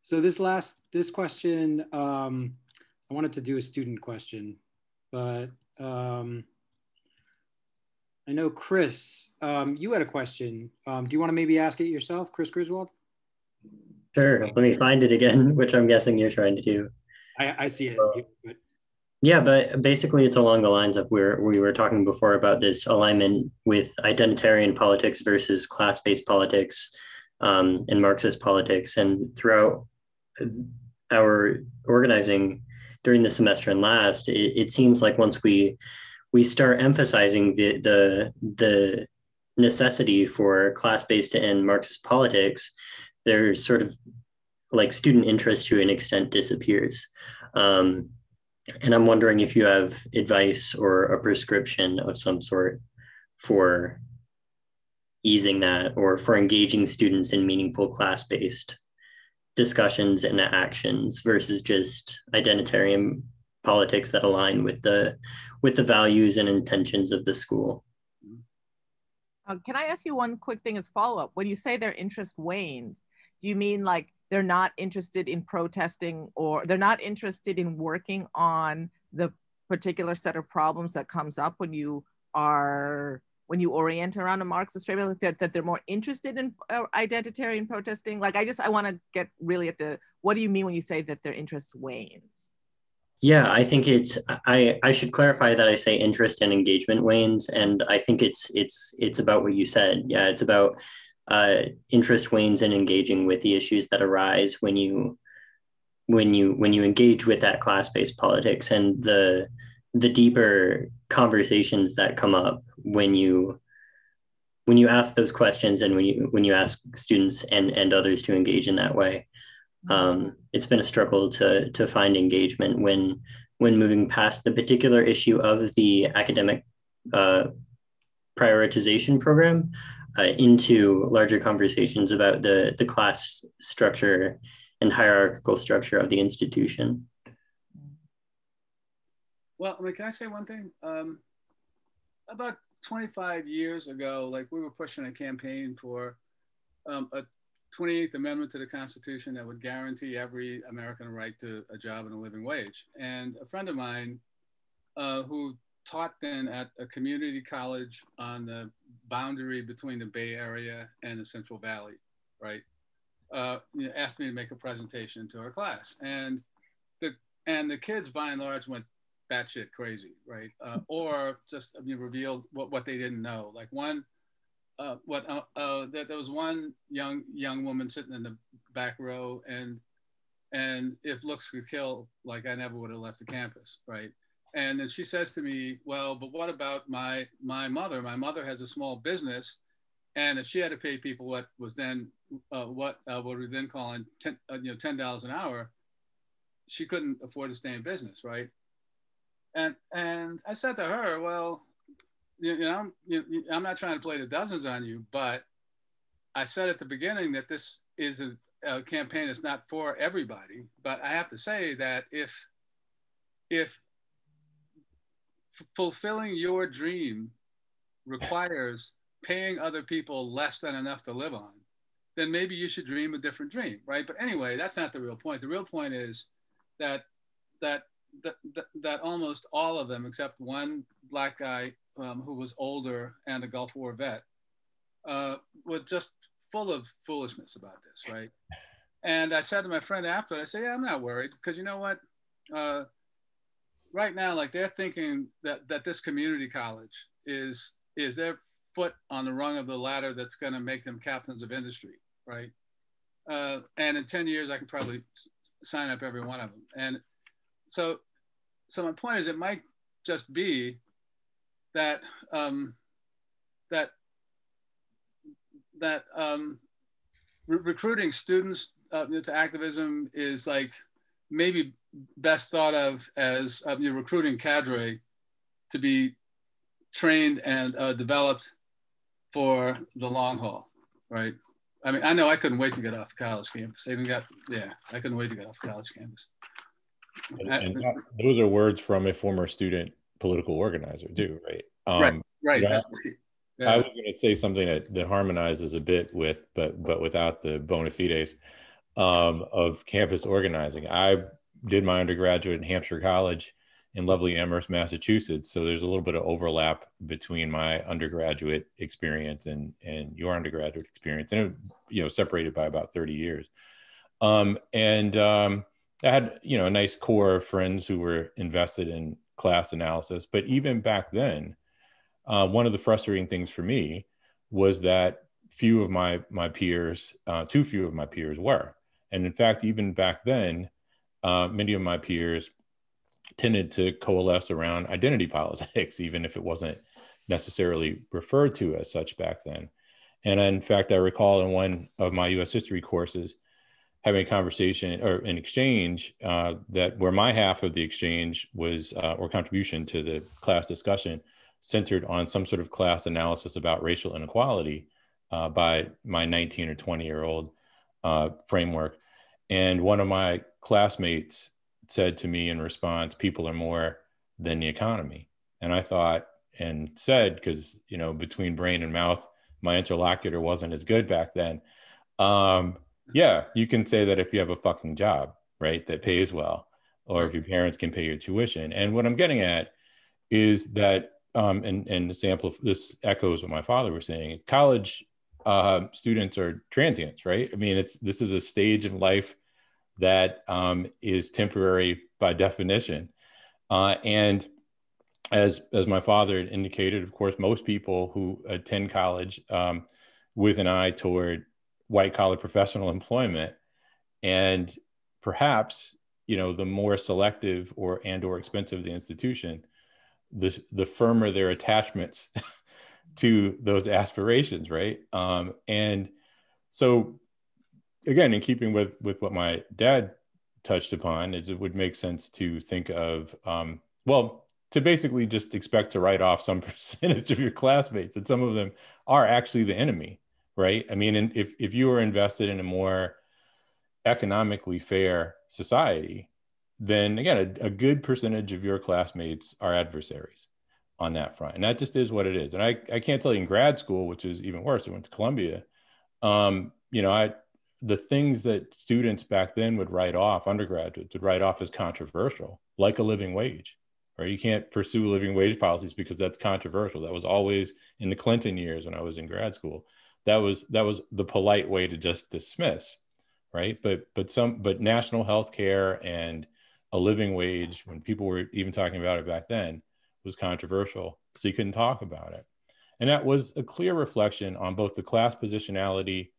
so this last, this question, um, I wanted to do a student question, but um, I know, Chris, um, you had a question. Um, do you want to maybe ask it yourself, Chris Griswold? Sure, let me find it again, which I'm guessing you're trying to do. I, I see it. So, but... Yeah, but basically it's along the lines of where we were talking before about this alignment with identitarian politics versus class-based politics um, and Marxist politics. And throughout our organizing during the semester and last, it, it seems like once we we start emphasizing the, the, the necessity for class-based and Marxist politics, there's sort of like student interest to an extent disappears. Um, and I'm wondering if you have advice or a prescription of some sort for easing that, or for engaging students in meaningful class-based discussions and actions versus just identitarian politics that align with the with the values and intentions of the school. Uh, can I ask you one quick thing as follow-up? When you say their interest wanes, do you mean like they're not interested in protesting, or they're not interested in working on the particular set of problems that comes up when you are, when you orient around a Marxist framework, like that, that they're more interested in uh, identitarian protesting? Like, I just, I wanna get really at the, what do you mean when you say that their interest wanes? Yeah, I think it's, I, I should clarify that I say interest and engagement wanes, and I think it's it's it's about what you said. Yeah, it's about uh, interest wanes in engaging with the issues that arise when you when you when you engage with that class-based politics, and the the deeper conversations that come up when you when you ask those questions, and when you when you ask students and and others to engage in that way. Um, it's been a struggle to, to find engagement when, when moving past the particular issue of the academic uh, prioritization program uh, into larger conversations about the, the class structure and hierarchical structure of the institution. Well, I mean, can I say one thing? Um, about twenty-five years ago, like we were pushing a campaign for um, a twenty-eighth Amendment to the Constitution that would guarantee every American a right to a job and a living wage. And a friend of mine uh, who taught then at a community college on the boundary between the Bay Area and the Central Valley, right, uh, you know, asked me to make a presentation to her class. And the, and the kids by and large went batshit crazy, right? Uh, or just you know, revealed what, what they didn't know. Like one, Uh, what uh, uh, there, there was one young young woman sitting in the back row, and and if looks could kill, like I never would have left the campus, right? And then she says to me, "Well, but what about my my mother? My mother has a small business, and if she had to pay people what was then uh, what uh, what we were then calling ten, uh, you know ten dollars an hour, she couldn't afford to stay in business, right?" And and I said to her, "Well." You know, I'm, you know, I'm not trying to play the dozens on you, but I said at the beginning that this is a, a campaign that's not for everybody. But I have to say that if, if fulfilling your dream requires paying other people less than enough to live on, then maybe you should dream a different dream, right? But anyway, that's not the real point. The real point is that that that that, that almost all of them, except one black guy. Um, who was older and a Gulf War vet, uh, were just full of foolishness about this, right? And I said to my friend after, I said, yeah, I'm not worried, because you know what? Uh, right now, like they're thinking that, that this community college is, is their foot on the rung of the ladder that's gonna make them captains of industry, right? Uh, and in ten years, I could probably s sign up every one of them. And so, so my point is it might just be that um, that that um, re recruiting students uh, to activism is like maybe best thought of as uh, your recruiting cadre to be trained and uh, developed for the long haul, right? I mean, I know I couldn't wait to get off college campus. I even got, yeah, I couldn't wait to get off college campus. And, and that, those are words from a former student political organizer do, right? Um, right, right. You know, yeah. I was going to say something that, that harmonizes a bit with, but but without the bona fides um, of campus organizing. I did my undergraduate in Hampshire College in lovely Amherst, Massachusetts. So there's a little bit of overlap between my undergraduate experience and, and your undergraduate experience, and it, you know, separated by about thirty years. Um, and um, I had, you know, a nice core of friends who were invested in class analysis. But even back then, uh, one of the frustrating things for me was that few of my, my peers, uh, too few of my peers were. And in fact, even back then, uh, many of my peers tended to coalesce around identity politics, even if it wasn't necessarily referred to as such back then. And in fact, I recall in one of my U S history courses, having a conversation or an exchange uh, that where my half of the exchange was uh, or contribution to the class discussion centered on some sort of class analysis about racial inequality uh, by my nineteen or twenty year old uh, framework. And one of my classmates said to me in response, people are more than the economy. And I thought and said, cause you know, between brain and mouth, my interlocutor wasn't as good back then. Um, Yeah, you can say that if you have a fucking job, right, that pays well, or if your parents can pay your tuition. And what I'm getting at is that, um, and, and this, this echoes what my father was saying, is college uh, students are transients, right? I mean, it's this is a stage in life that um, is temporary by definition. Uh, and as, as my father had indicated, of course, most people who attend college um, with an eye toward white collar professional employment, and perhaps, you know, the more selective or and or expensive the institution, the the firmer their attachments to those aspirations, right? Um, and so, again, in keeping with with what my dad touched upon, it, it would make sense to think of um, well, to basically just expect to write off some percentage of your classmates, and some of them are actually the enemy. Right. I mean, and if, if you were invested in a more economically fair society, then again, a, a good percentage of your classmates are adversaries on that front. And that just is what it is. And I, I can't tell you in grad school, which is even worse, I went to Columbia. Um, you know, I, the things that students back then would write off, undergraduates would write off as controversial, like a living wage, right? You can't pursue living wage policies because that's controversial. That was always in the Clinton years when I was in grad school. That was that was the polite way to just dismiss, right? But but some but national health care and a living wage, when people were even talking about it back then, was controversial, so you couldn't talk about it. And that was a clear reflection on both the class positionality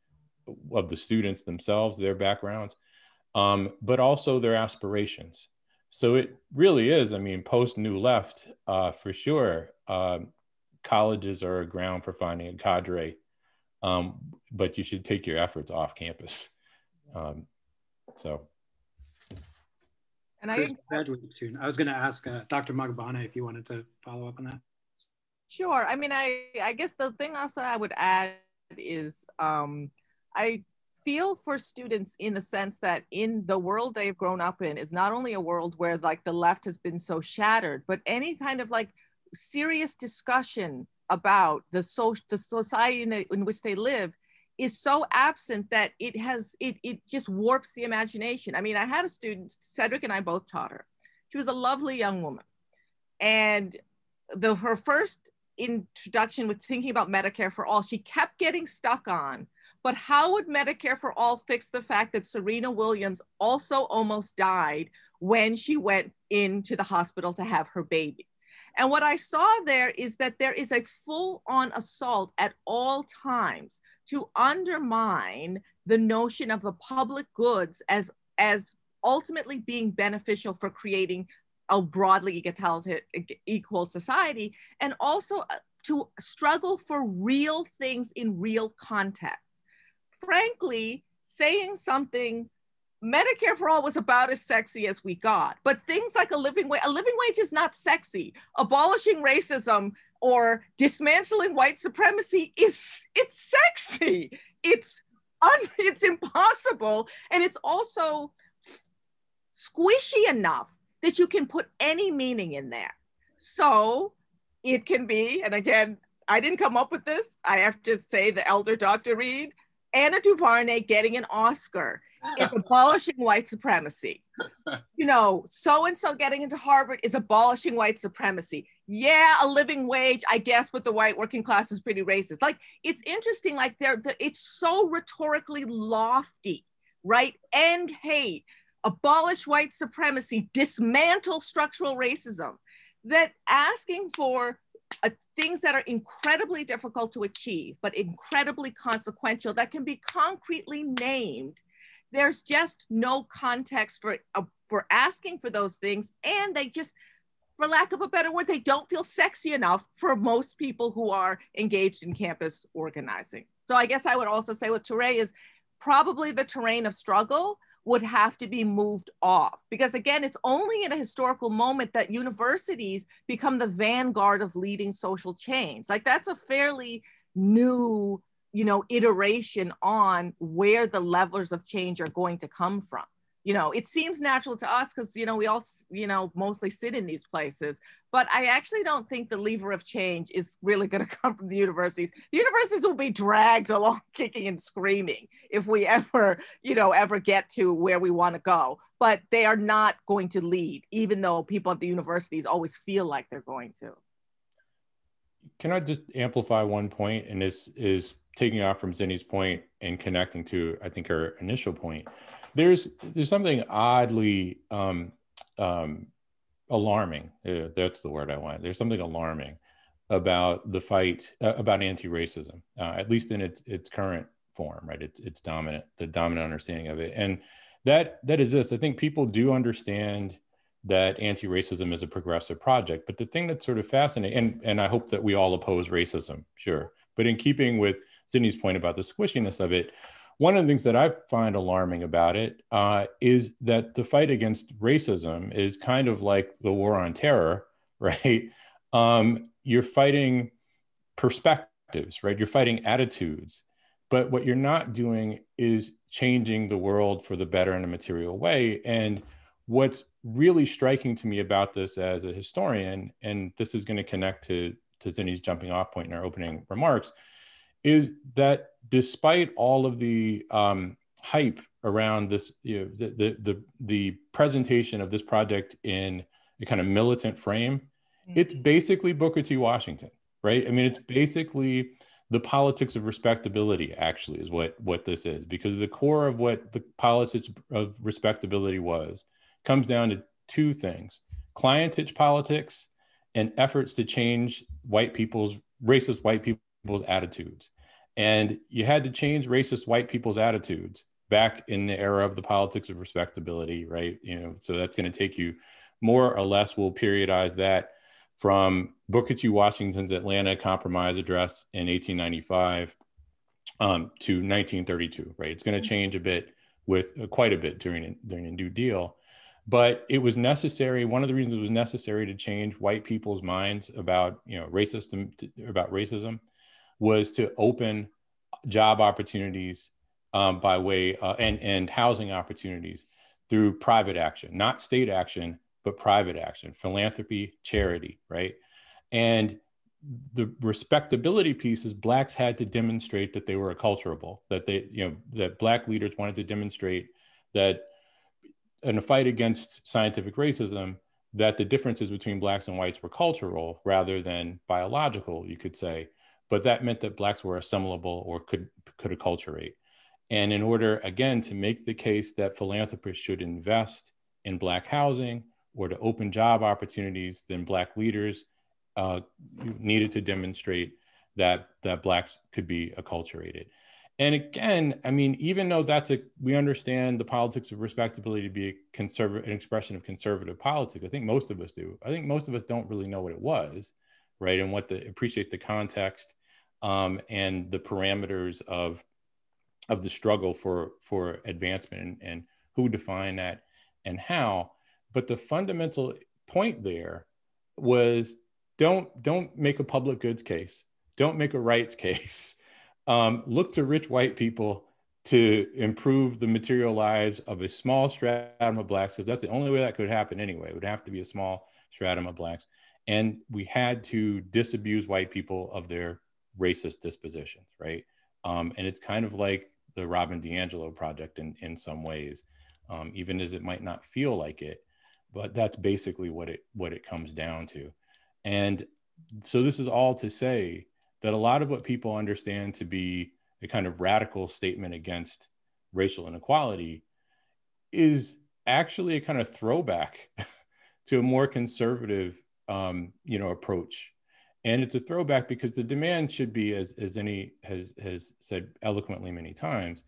of the students themselves, their backgrounds, um, but also their aspirations. So it really is, I mean, post New Left, uh, for sure, uh, colleges are a ground for finding a cadre, um, but you should take your efforts off campus. Um, so. And I graduate student, I was gonna ask uh, Doctor Magubane if you wanted to follow up on that. Sure, I mean, I, I guess the thing also I would add is, um, I feel for students in the sense that in the world they've grown up in is not only a world where like the left has been so shattered, but any kind of like serious discussion about the, so the society in, the, in which they live is so absent that it has, it, it just warps the imagination. I mean, I had a student, Cedric and I both taught her. She was a lovely young woman. And the, her first introduction was thinking about Medicare for All, she kept getting stuck on, but how would Medicare for All fix the fact that Serena Williams also almost died when she went into the hospital to have her baby? And what I saw there is that there is a full-on assault at all times to undermine the notion of the public goods as, as ultimately being beneficial for creating a broadly equal society, and also to struggle for real things in real contexts. Frankly, saying something, Medicare for All was about as sexy as we got, but things like a living wage, a living wage is not sexy. Abolishing racism or dismantling white supremacy is, it's sexy. It's, un, it's impossible. And it's also squishy enough that you can put any meaning in there. So it can be, and again, I didn't come up with this. I have to say the elder Doctor Reed, Anna DuVernay getting an Oscar is abolishing white supremacy. You know, so-and-so getting into Harvard is abolishing white supremacy. Yeah, a living wage, I guess, but the white working class is pretty racist. Like, it's interesting, like they're, they're, it's so rhetorically lofty, right? End hate, abolish white supremacy, dismantle structural racism, that asking for uh, things that are incredibly difficult to achieve, but incredibly consequential, that can be concretely named, there's just no context for, uh, for asking for those things. And they just, for lack of a better word, they don't feel sexy enough for most people who are engaged in campus organizing. So I guess I would also say what Touré is probably the terrain of struggle would have to be moved off. Because again, it's only in a historical moment that universities become the vanguard of leading social change. Like that's a fairly new, you know, iteration on where the levers of change are going to come from. You know, it seems natural to us because, you know, we all, you know, mostly sit in these places, but I actually don't think the lever of change is really gonna come from the universities. The universities will be dragged along kicking and screaming if we ever, you know, ever get to where we wanna go, but they are not going to lead, even though people at the universities always feel like they're going to. Can I just amplify one point? And this is taking off from Zine's point and connecting to, I think, her initial point. There's there's something oddly um, um, alarming. Uh, that's the word I want. There's something alarming about the fight uh, about anti-racism, uh, at least in its its current form, right? It's it's dominant, the dominant understanding of it, and that that is this. I think people do understand that anti-racism is a progressive project, but the thing that's sort of fascinating, and and I hope that we all oppose racism, sure, but in keeping with Zine's point about the squishiness of it. One of the things that I find alarming about it uh, is that the fight against racism is kind of like the war on terror, right? Um, you're fighting perspectives, right? You're fighting attitudes, but what you're not doing is changing the world for the better in a material way. And what's really striking to me about this as a historian, and this is going to connect to, to Zine's jumping off point in our opening remarks, is that despite all of the um, hype around this, you know, the, the, the, the presentation of this project in a kind of militant frame, mm-hmm. It's basically Booker T. Washington, right? I mean, it's basically the politics of respectability, actually, is what, what this is, because the core of what the politics of respectability was comes down to two things: clientage politics and efforts to change white people's, racist white people's attitudes. And you had to change racist white people's attitudes back in the era of the politics of respectability, right? You know, so that's going to take you more or less, we'll periodize that from Booker T. Washington's Atlanta Compromise Address in eighteen ninety-five um, to nineteen thirty-two, right? It's going to change a bit with uh, quite a bit during, during the New Deal. But it was necessary. One of the reasons it was necessary to change white people's minds about, you know, racism, about racism, was to open job opportunities um, by way uh, and and housing opportunities through private action, not state action, but private action, philanthropy, charity, right? And the respectability piece is Blacks had to demonstrate that they were acculturable, that they, you know, that Black leaders wanted to demonstrate that. In a fight against scientific racism, that the differences between Blacks and whites were cultural rather than biological, you could say, but that meant that Blacks were assimilable or could, could acculturate. And in order, again, to make the case that philanthropists should invest in Black housing or to open job opportunities, then Black leaders uh, needed to demonstrate that, that Blacks could be acculturated. And again, I mean, even though that's a, we understand the politics of respectability to be a conservative, an expression of conservative politics, I think most of us do. I think most of us don't really know what it was, right? And what the, appreciate the context um, and the parameters of, of the struggle for, for advancement and, and who defined that and how. But the fundamental point there was don't, don't make a public goods case. Don't make a rights case. Um, look to rich white people to improve the material lives of a small stratum of Blacks, because that's the only way that could happen anyway. It would have to be a small stratum of Blacks. And we had to disabuse white people of their racist dispositions, right? Um, and it's kind of like the Robin DiAngelo project in, in some ways, um, even as it might not feel like it, but that's basically what it, what it comes down to. And so this is all to say that a lot of what people understand to be a kind of radical statement against racial inequality is actually a kind of throwback to a more conservative, um, you know, approach. And it's a throwback because the demand should be, as, as any has, has said eloquently many times,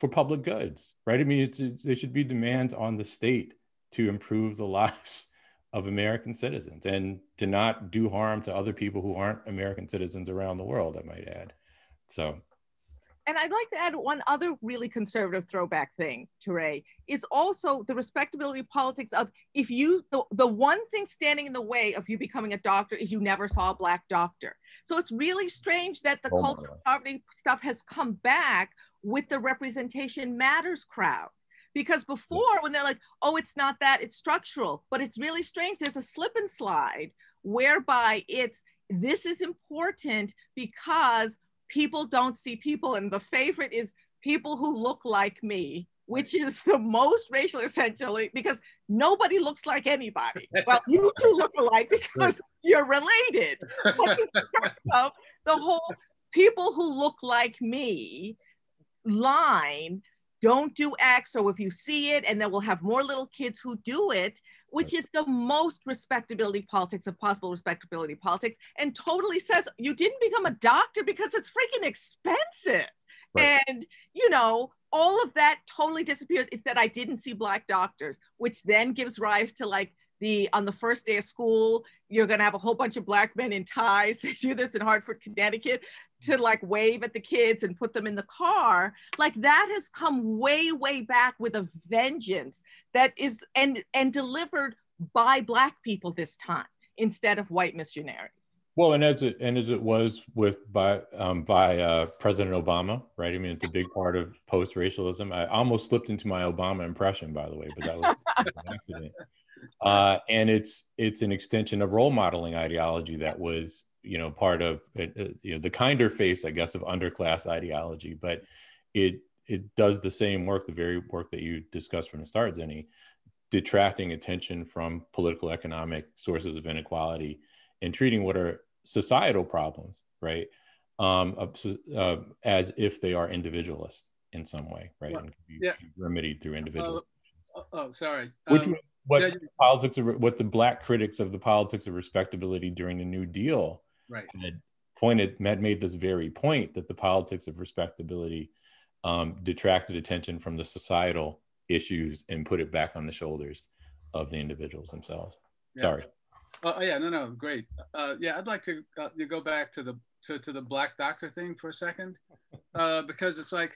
for public goods, right? I mean, it's, it's, there should be demands on the state to improve the lives of American citizens and to not do harm to other people who aren't American citizens around the world, I might add. So. And I'd like to add one other really conservative throwback thing, Touré, is also the respectability politics of if you, the, the one thing standing in the way of you becoming a doctor is you never saw a Black doctor. So it's really strange that the oh culture of poverty stuff has come back with the representation matters crowd. Because before, when they're like, oh, it's not that, it's structural, but it's really strange. There's a slip and slide whereby it's, this is important because people don't see people. And the favorite is people who look like me, which is the most racial, essentially, because nobody looks like anybody. Well, you two look alike because you're related. But in terms of the whole people who look like me line, don't do X, so if you see it, and then we'll have more little kids who do it, which is the most respectability politics of possible respectability politics, and totally says you didn't become a doctor because it's freaking expensive. Right. And, you know, all of that totally disappears. It's that I didn't see Black doctors, which then gives rise to like the, on the first day of school, you're gonna have a whole bunch of Black men in ties. They do this in Hartford, Connecticut, to like wave at the kids and put them in the car. Like that has come way, way back with a vengeance that is, and, and delivered by Black people this time instead of white missionaries. Well, and as it, and as it was with by, um, by uh, President Obama, right? I mean, it's a big part of post-racialism. I almost slipped into my Obama impression, by the way, but that was an accident. Uh, and it's it's an extension of role modeling ideology that was, you know, part of, uh, you know, the kinder face, I guess, of underclass ideology. But it it does the same work, the very work that you discussed from the start, Zinni, detracting attention from political economic sources of inequality and treating what are societal problems, right, um, uh, as if they are individualist in some way, right, well, and can be yeah. remedied through individual. Uh, oh, sorry. Which um, what yeah, the politics of what the black critics of the politics of respectability during the New Deal right. had pointed, had made this very point, that the politics of respectability um, detracted attention from the societal issues and put it back on the shoulders of the individuals themselves. Yeah. Sorry. Oh yeah, no, no, great. Uh, yeah, I'd like to uh, you go back to the to, to the black doctor thing for a second, uh, because it's like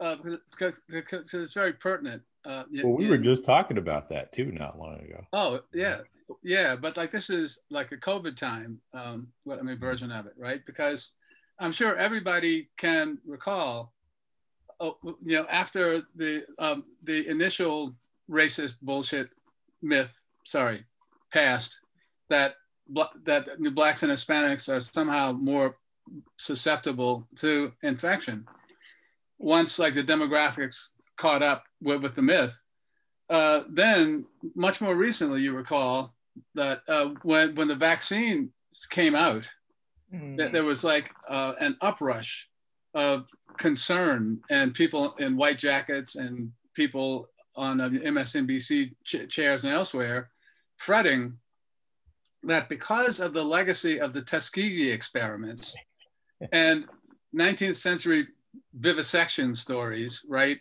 uh, because, because it's very pertinent. Uh, well, we were know. just talking about that too not long ago. Oh yeah, yeah, but like this is like a COVID time, um, what I mean version of it, right? Because I'm sure everybody can recall, oh, you know, after the um, the initial racist bullshit myth, sorry, passed. that that blacks and Hispanics are somehow more susceptible to infection. Once like the demographics caught up with, with the myth, uh, then much more recently, you recall that uh, when, when the vaccine came out, mm. that there was like uh, an uprush of concern and people in white jackets and people on uh, M S N B C ch chairs and elsewhere fretting that because of the legacy of the Tuskegee experiments and nineteenth century vivisection stories, right?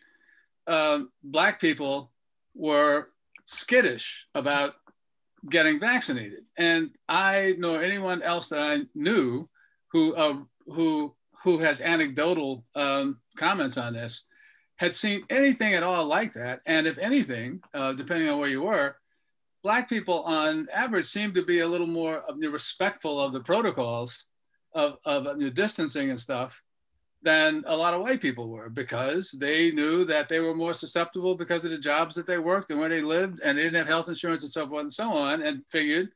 Um, black people were skittish about getting vaccinated. And I nor anyone else that I knew who, uh, who, who has anecdotal um, comments on this had seen anything at all like that. And if anything, uh, depending on where you were, black people on average seem to be a little more respectful of the protocols of, of you know, distancing and stuff than a lot of white people were, because they knew that they were more susceptible because of the jobs that they worked and where they lived, and they didn't have health insurance and so forth and so on, and figured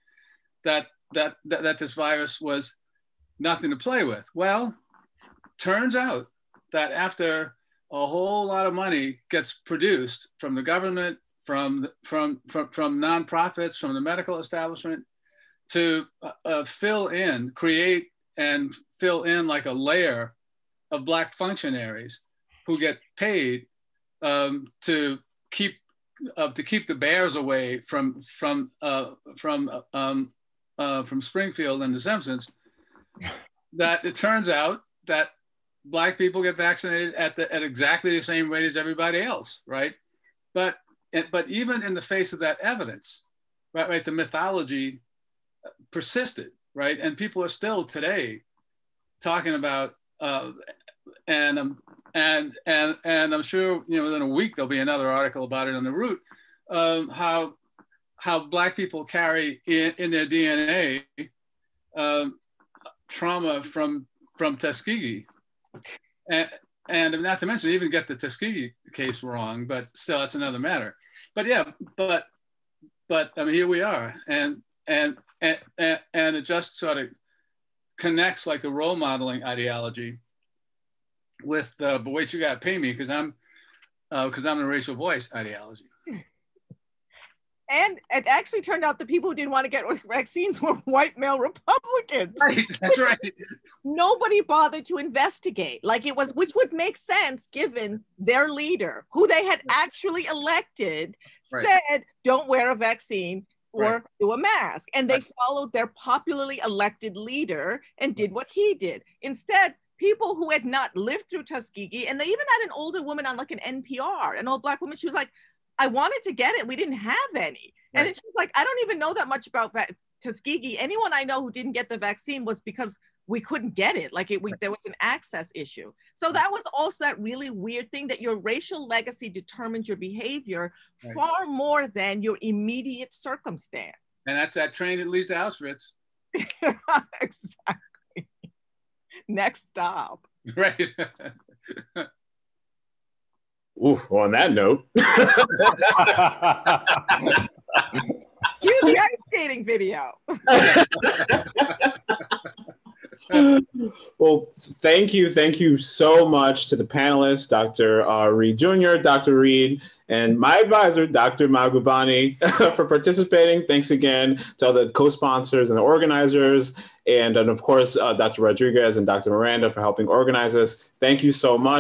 that, that, that, that this virus was nothing to play with. Well, turns out that after a whole lot of money gets produced from the government, From from from from nonprofits, from the medical establishment, to uh, uh, fill in, create and fill in like a layer of black functionaries who get paid um, to keep uh, to keep the bears away from from uh, from uh, um, uh, from Springfield and The Simpsons. That it turns out that black people get vaccinated at the at exactly the same rate as everybody else, right? But But even in the face of that evidence, right, right, the mythology persisted, right? And people are still today talking about, uh, and, um, and, and, and I'm sure, you know, within a week, there'll be another article about it on The Root, um, how, how Black people carry in, in their D N A um, trauma from, from Tuskegee. And, And not to mention, even get the Tuskegee case wrong, but still, that's another matter. But yeah, but but I mean, here we are, and and and and it just sort of connects like the role modeling ideology with uh, but wait, you got to pay me because I'm because uh, I'm the racial voice ideology. And it actually turned out the people who didn't want to get vaccines were white male Republicans. Right, that's right. Nobody bothered to investigate. Like it was, which would make sense given their leader, who they had actually elected, right. said, don't wear a vaccine or right. do a mask. And they right. followed their popularly elected leader and did what he did. Instead, people who had not lived through Tuskegee, and they even had an older woman on like an N P R, an old black woman, she was like, I wanted to get it, we didn't have any. Right. And then she was like, I don't even know that much about Tuskegee. Anyone I know who didn't get the vaccine was because we couldn't get it. Like it, we, there was an access issue. So that was also that really weird thing that your racial legacy determines your behavior right. far more than your immediate circumstance. And that's that train that leads to Auschwitz. Exactly. Next stop. Right. Ooh, well, on that note. Cue the ice skating video. Well, thank you. Thank you so much to the panelists, Doctor Reed Junior, Doctor Reed, and my advisor, Doctor Magubane, for participating. Thanks again to all the co-sponsors and the organizers. And, and of course, uh, Doctor Rodriguez and Doctor Miranda for helping organize us. Thank you so much.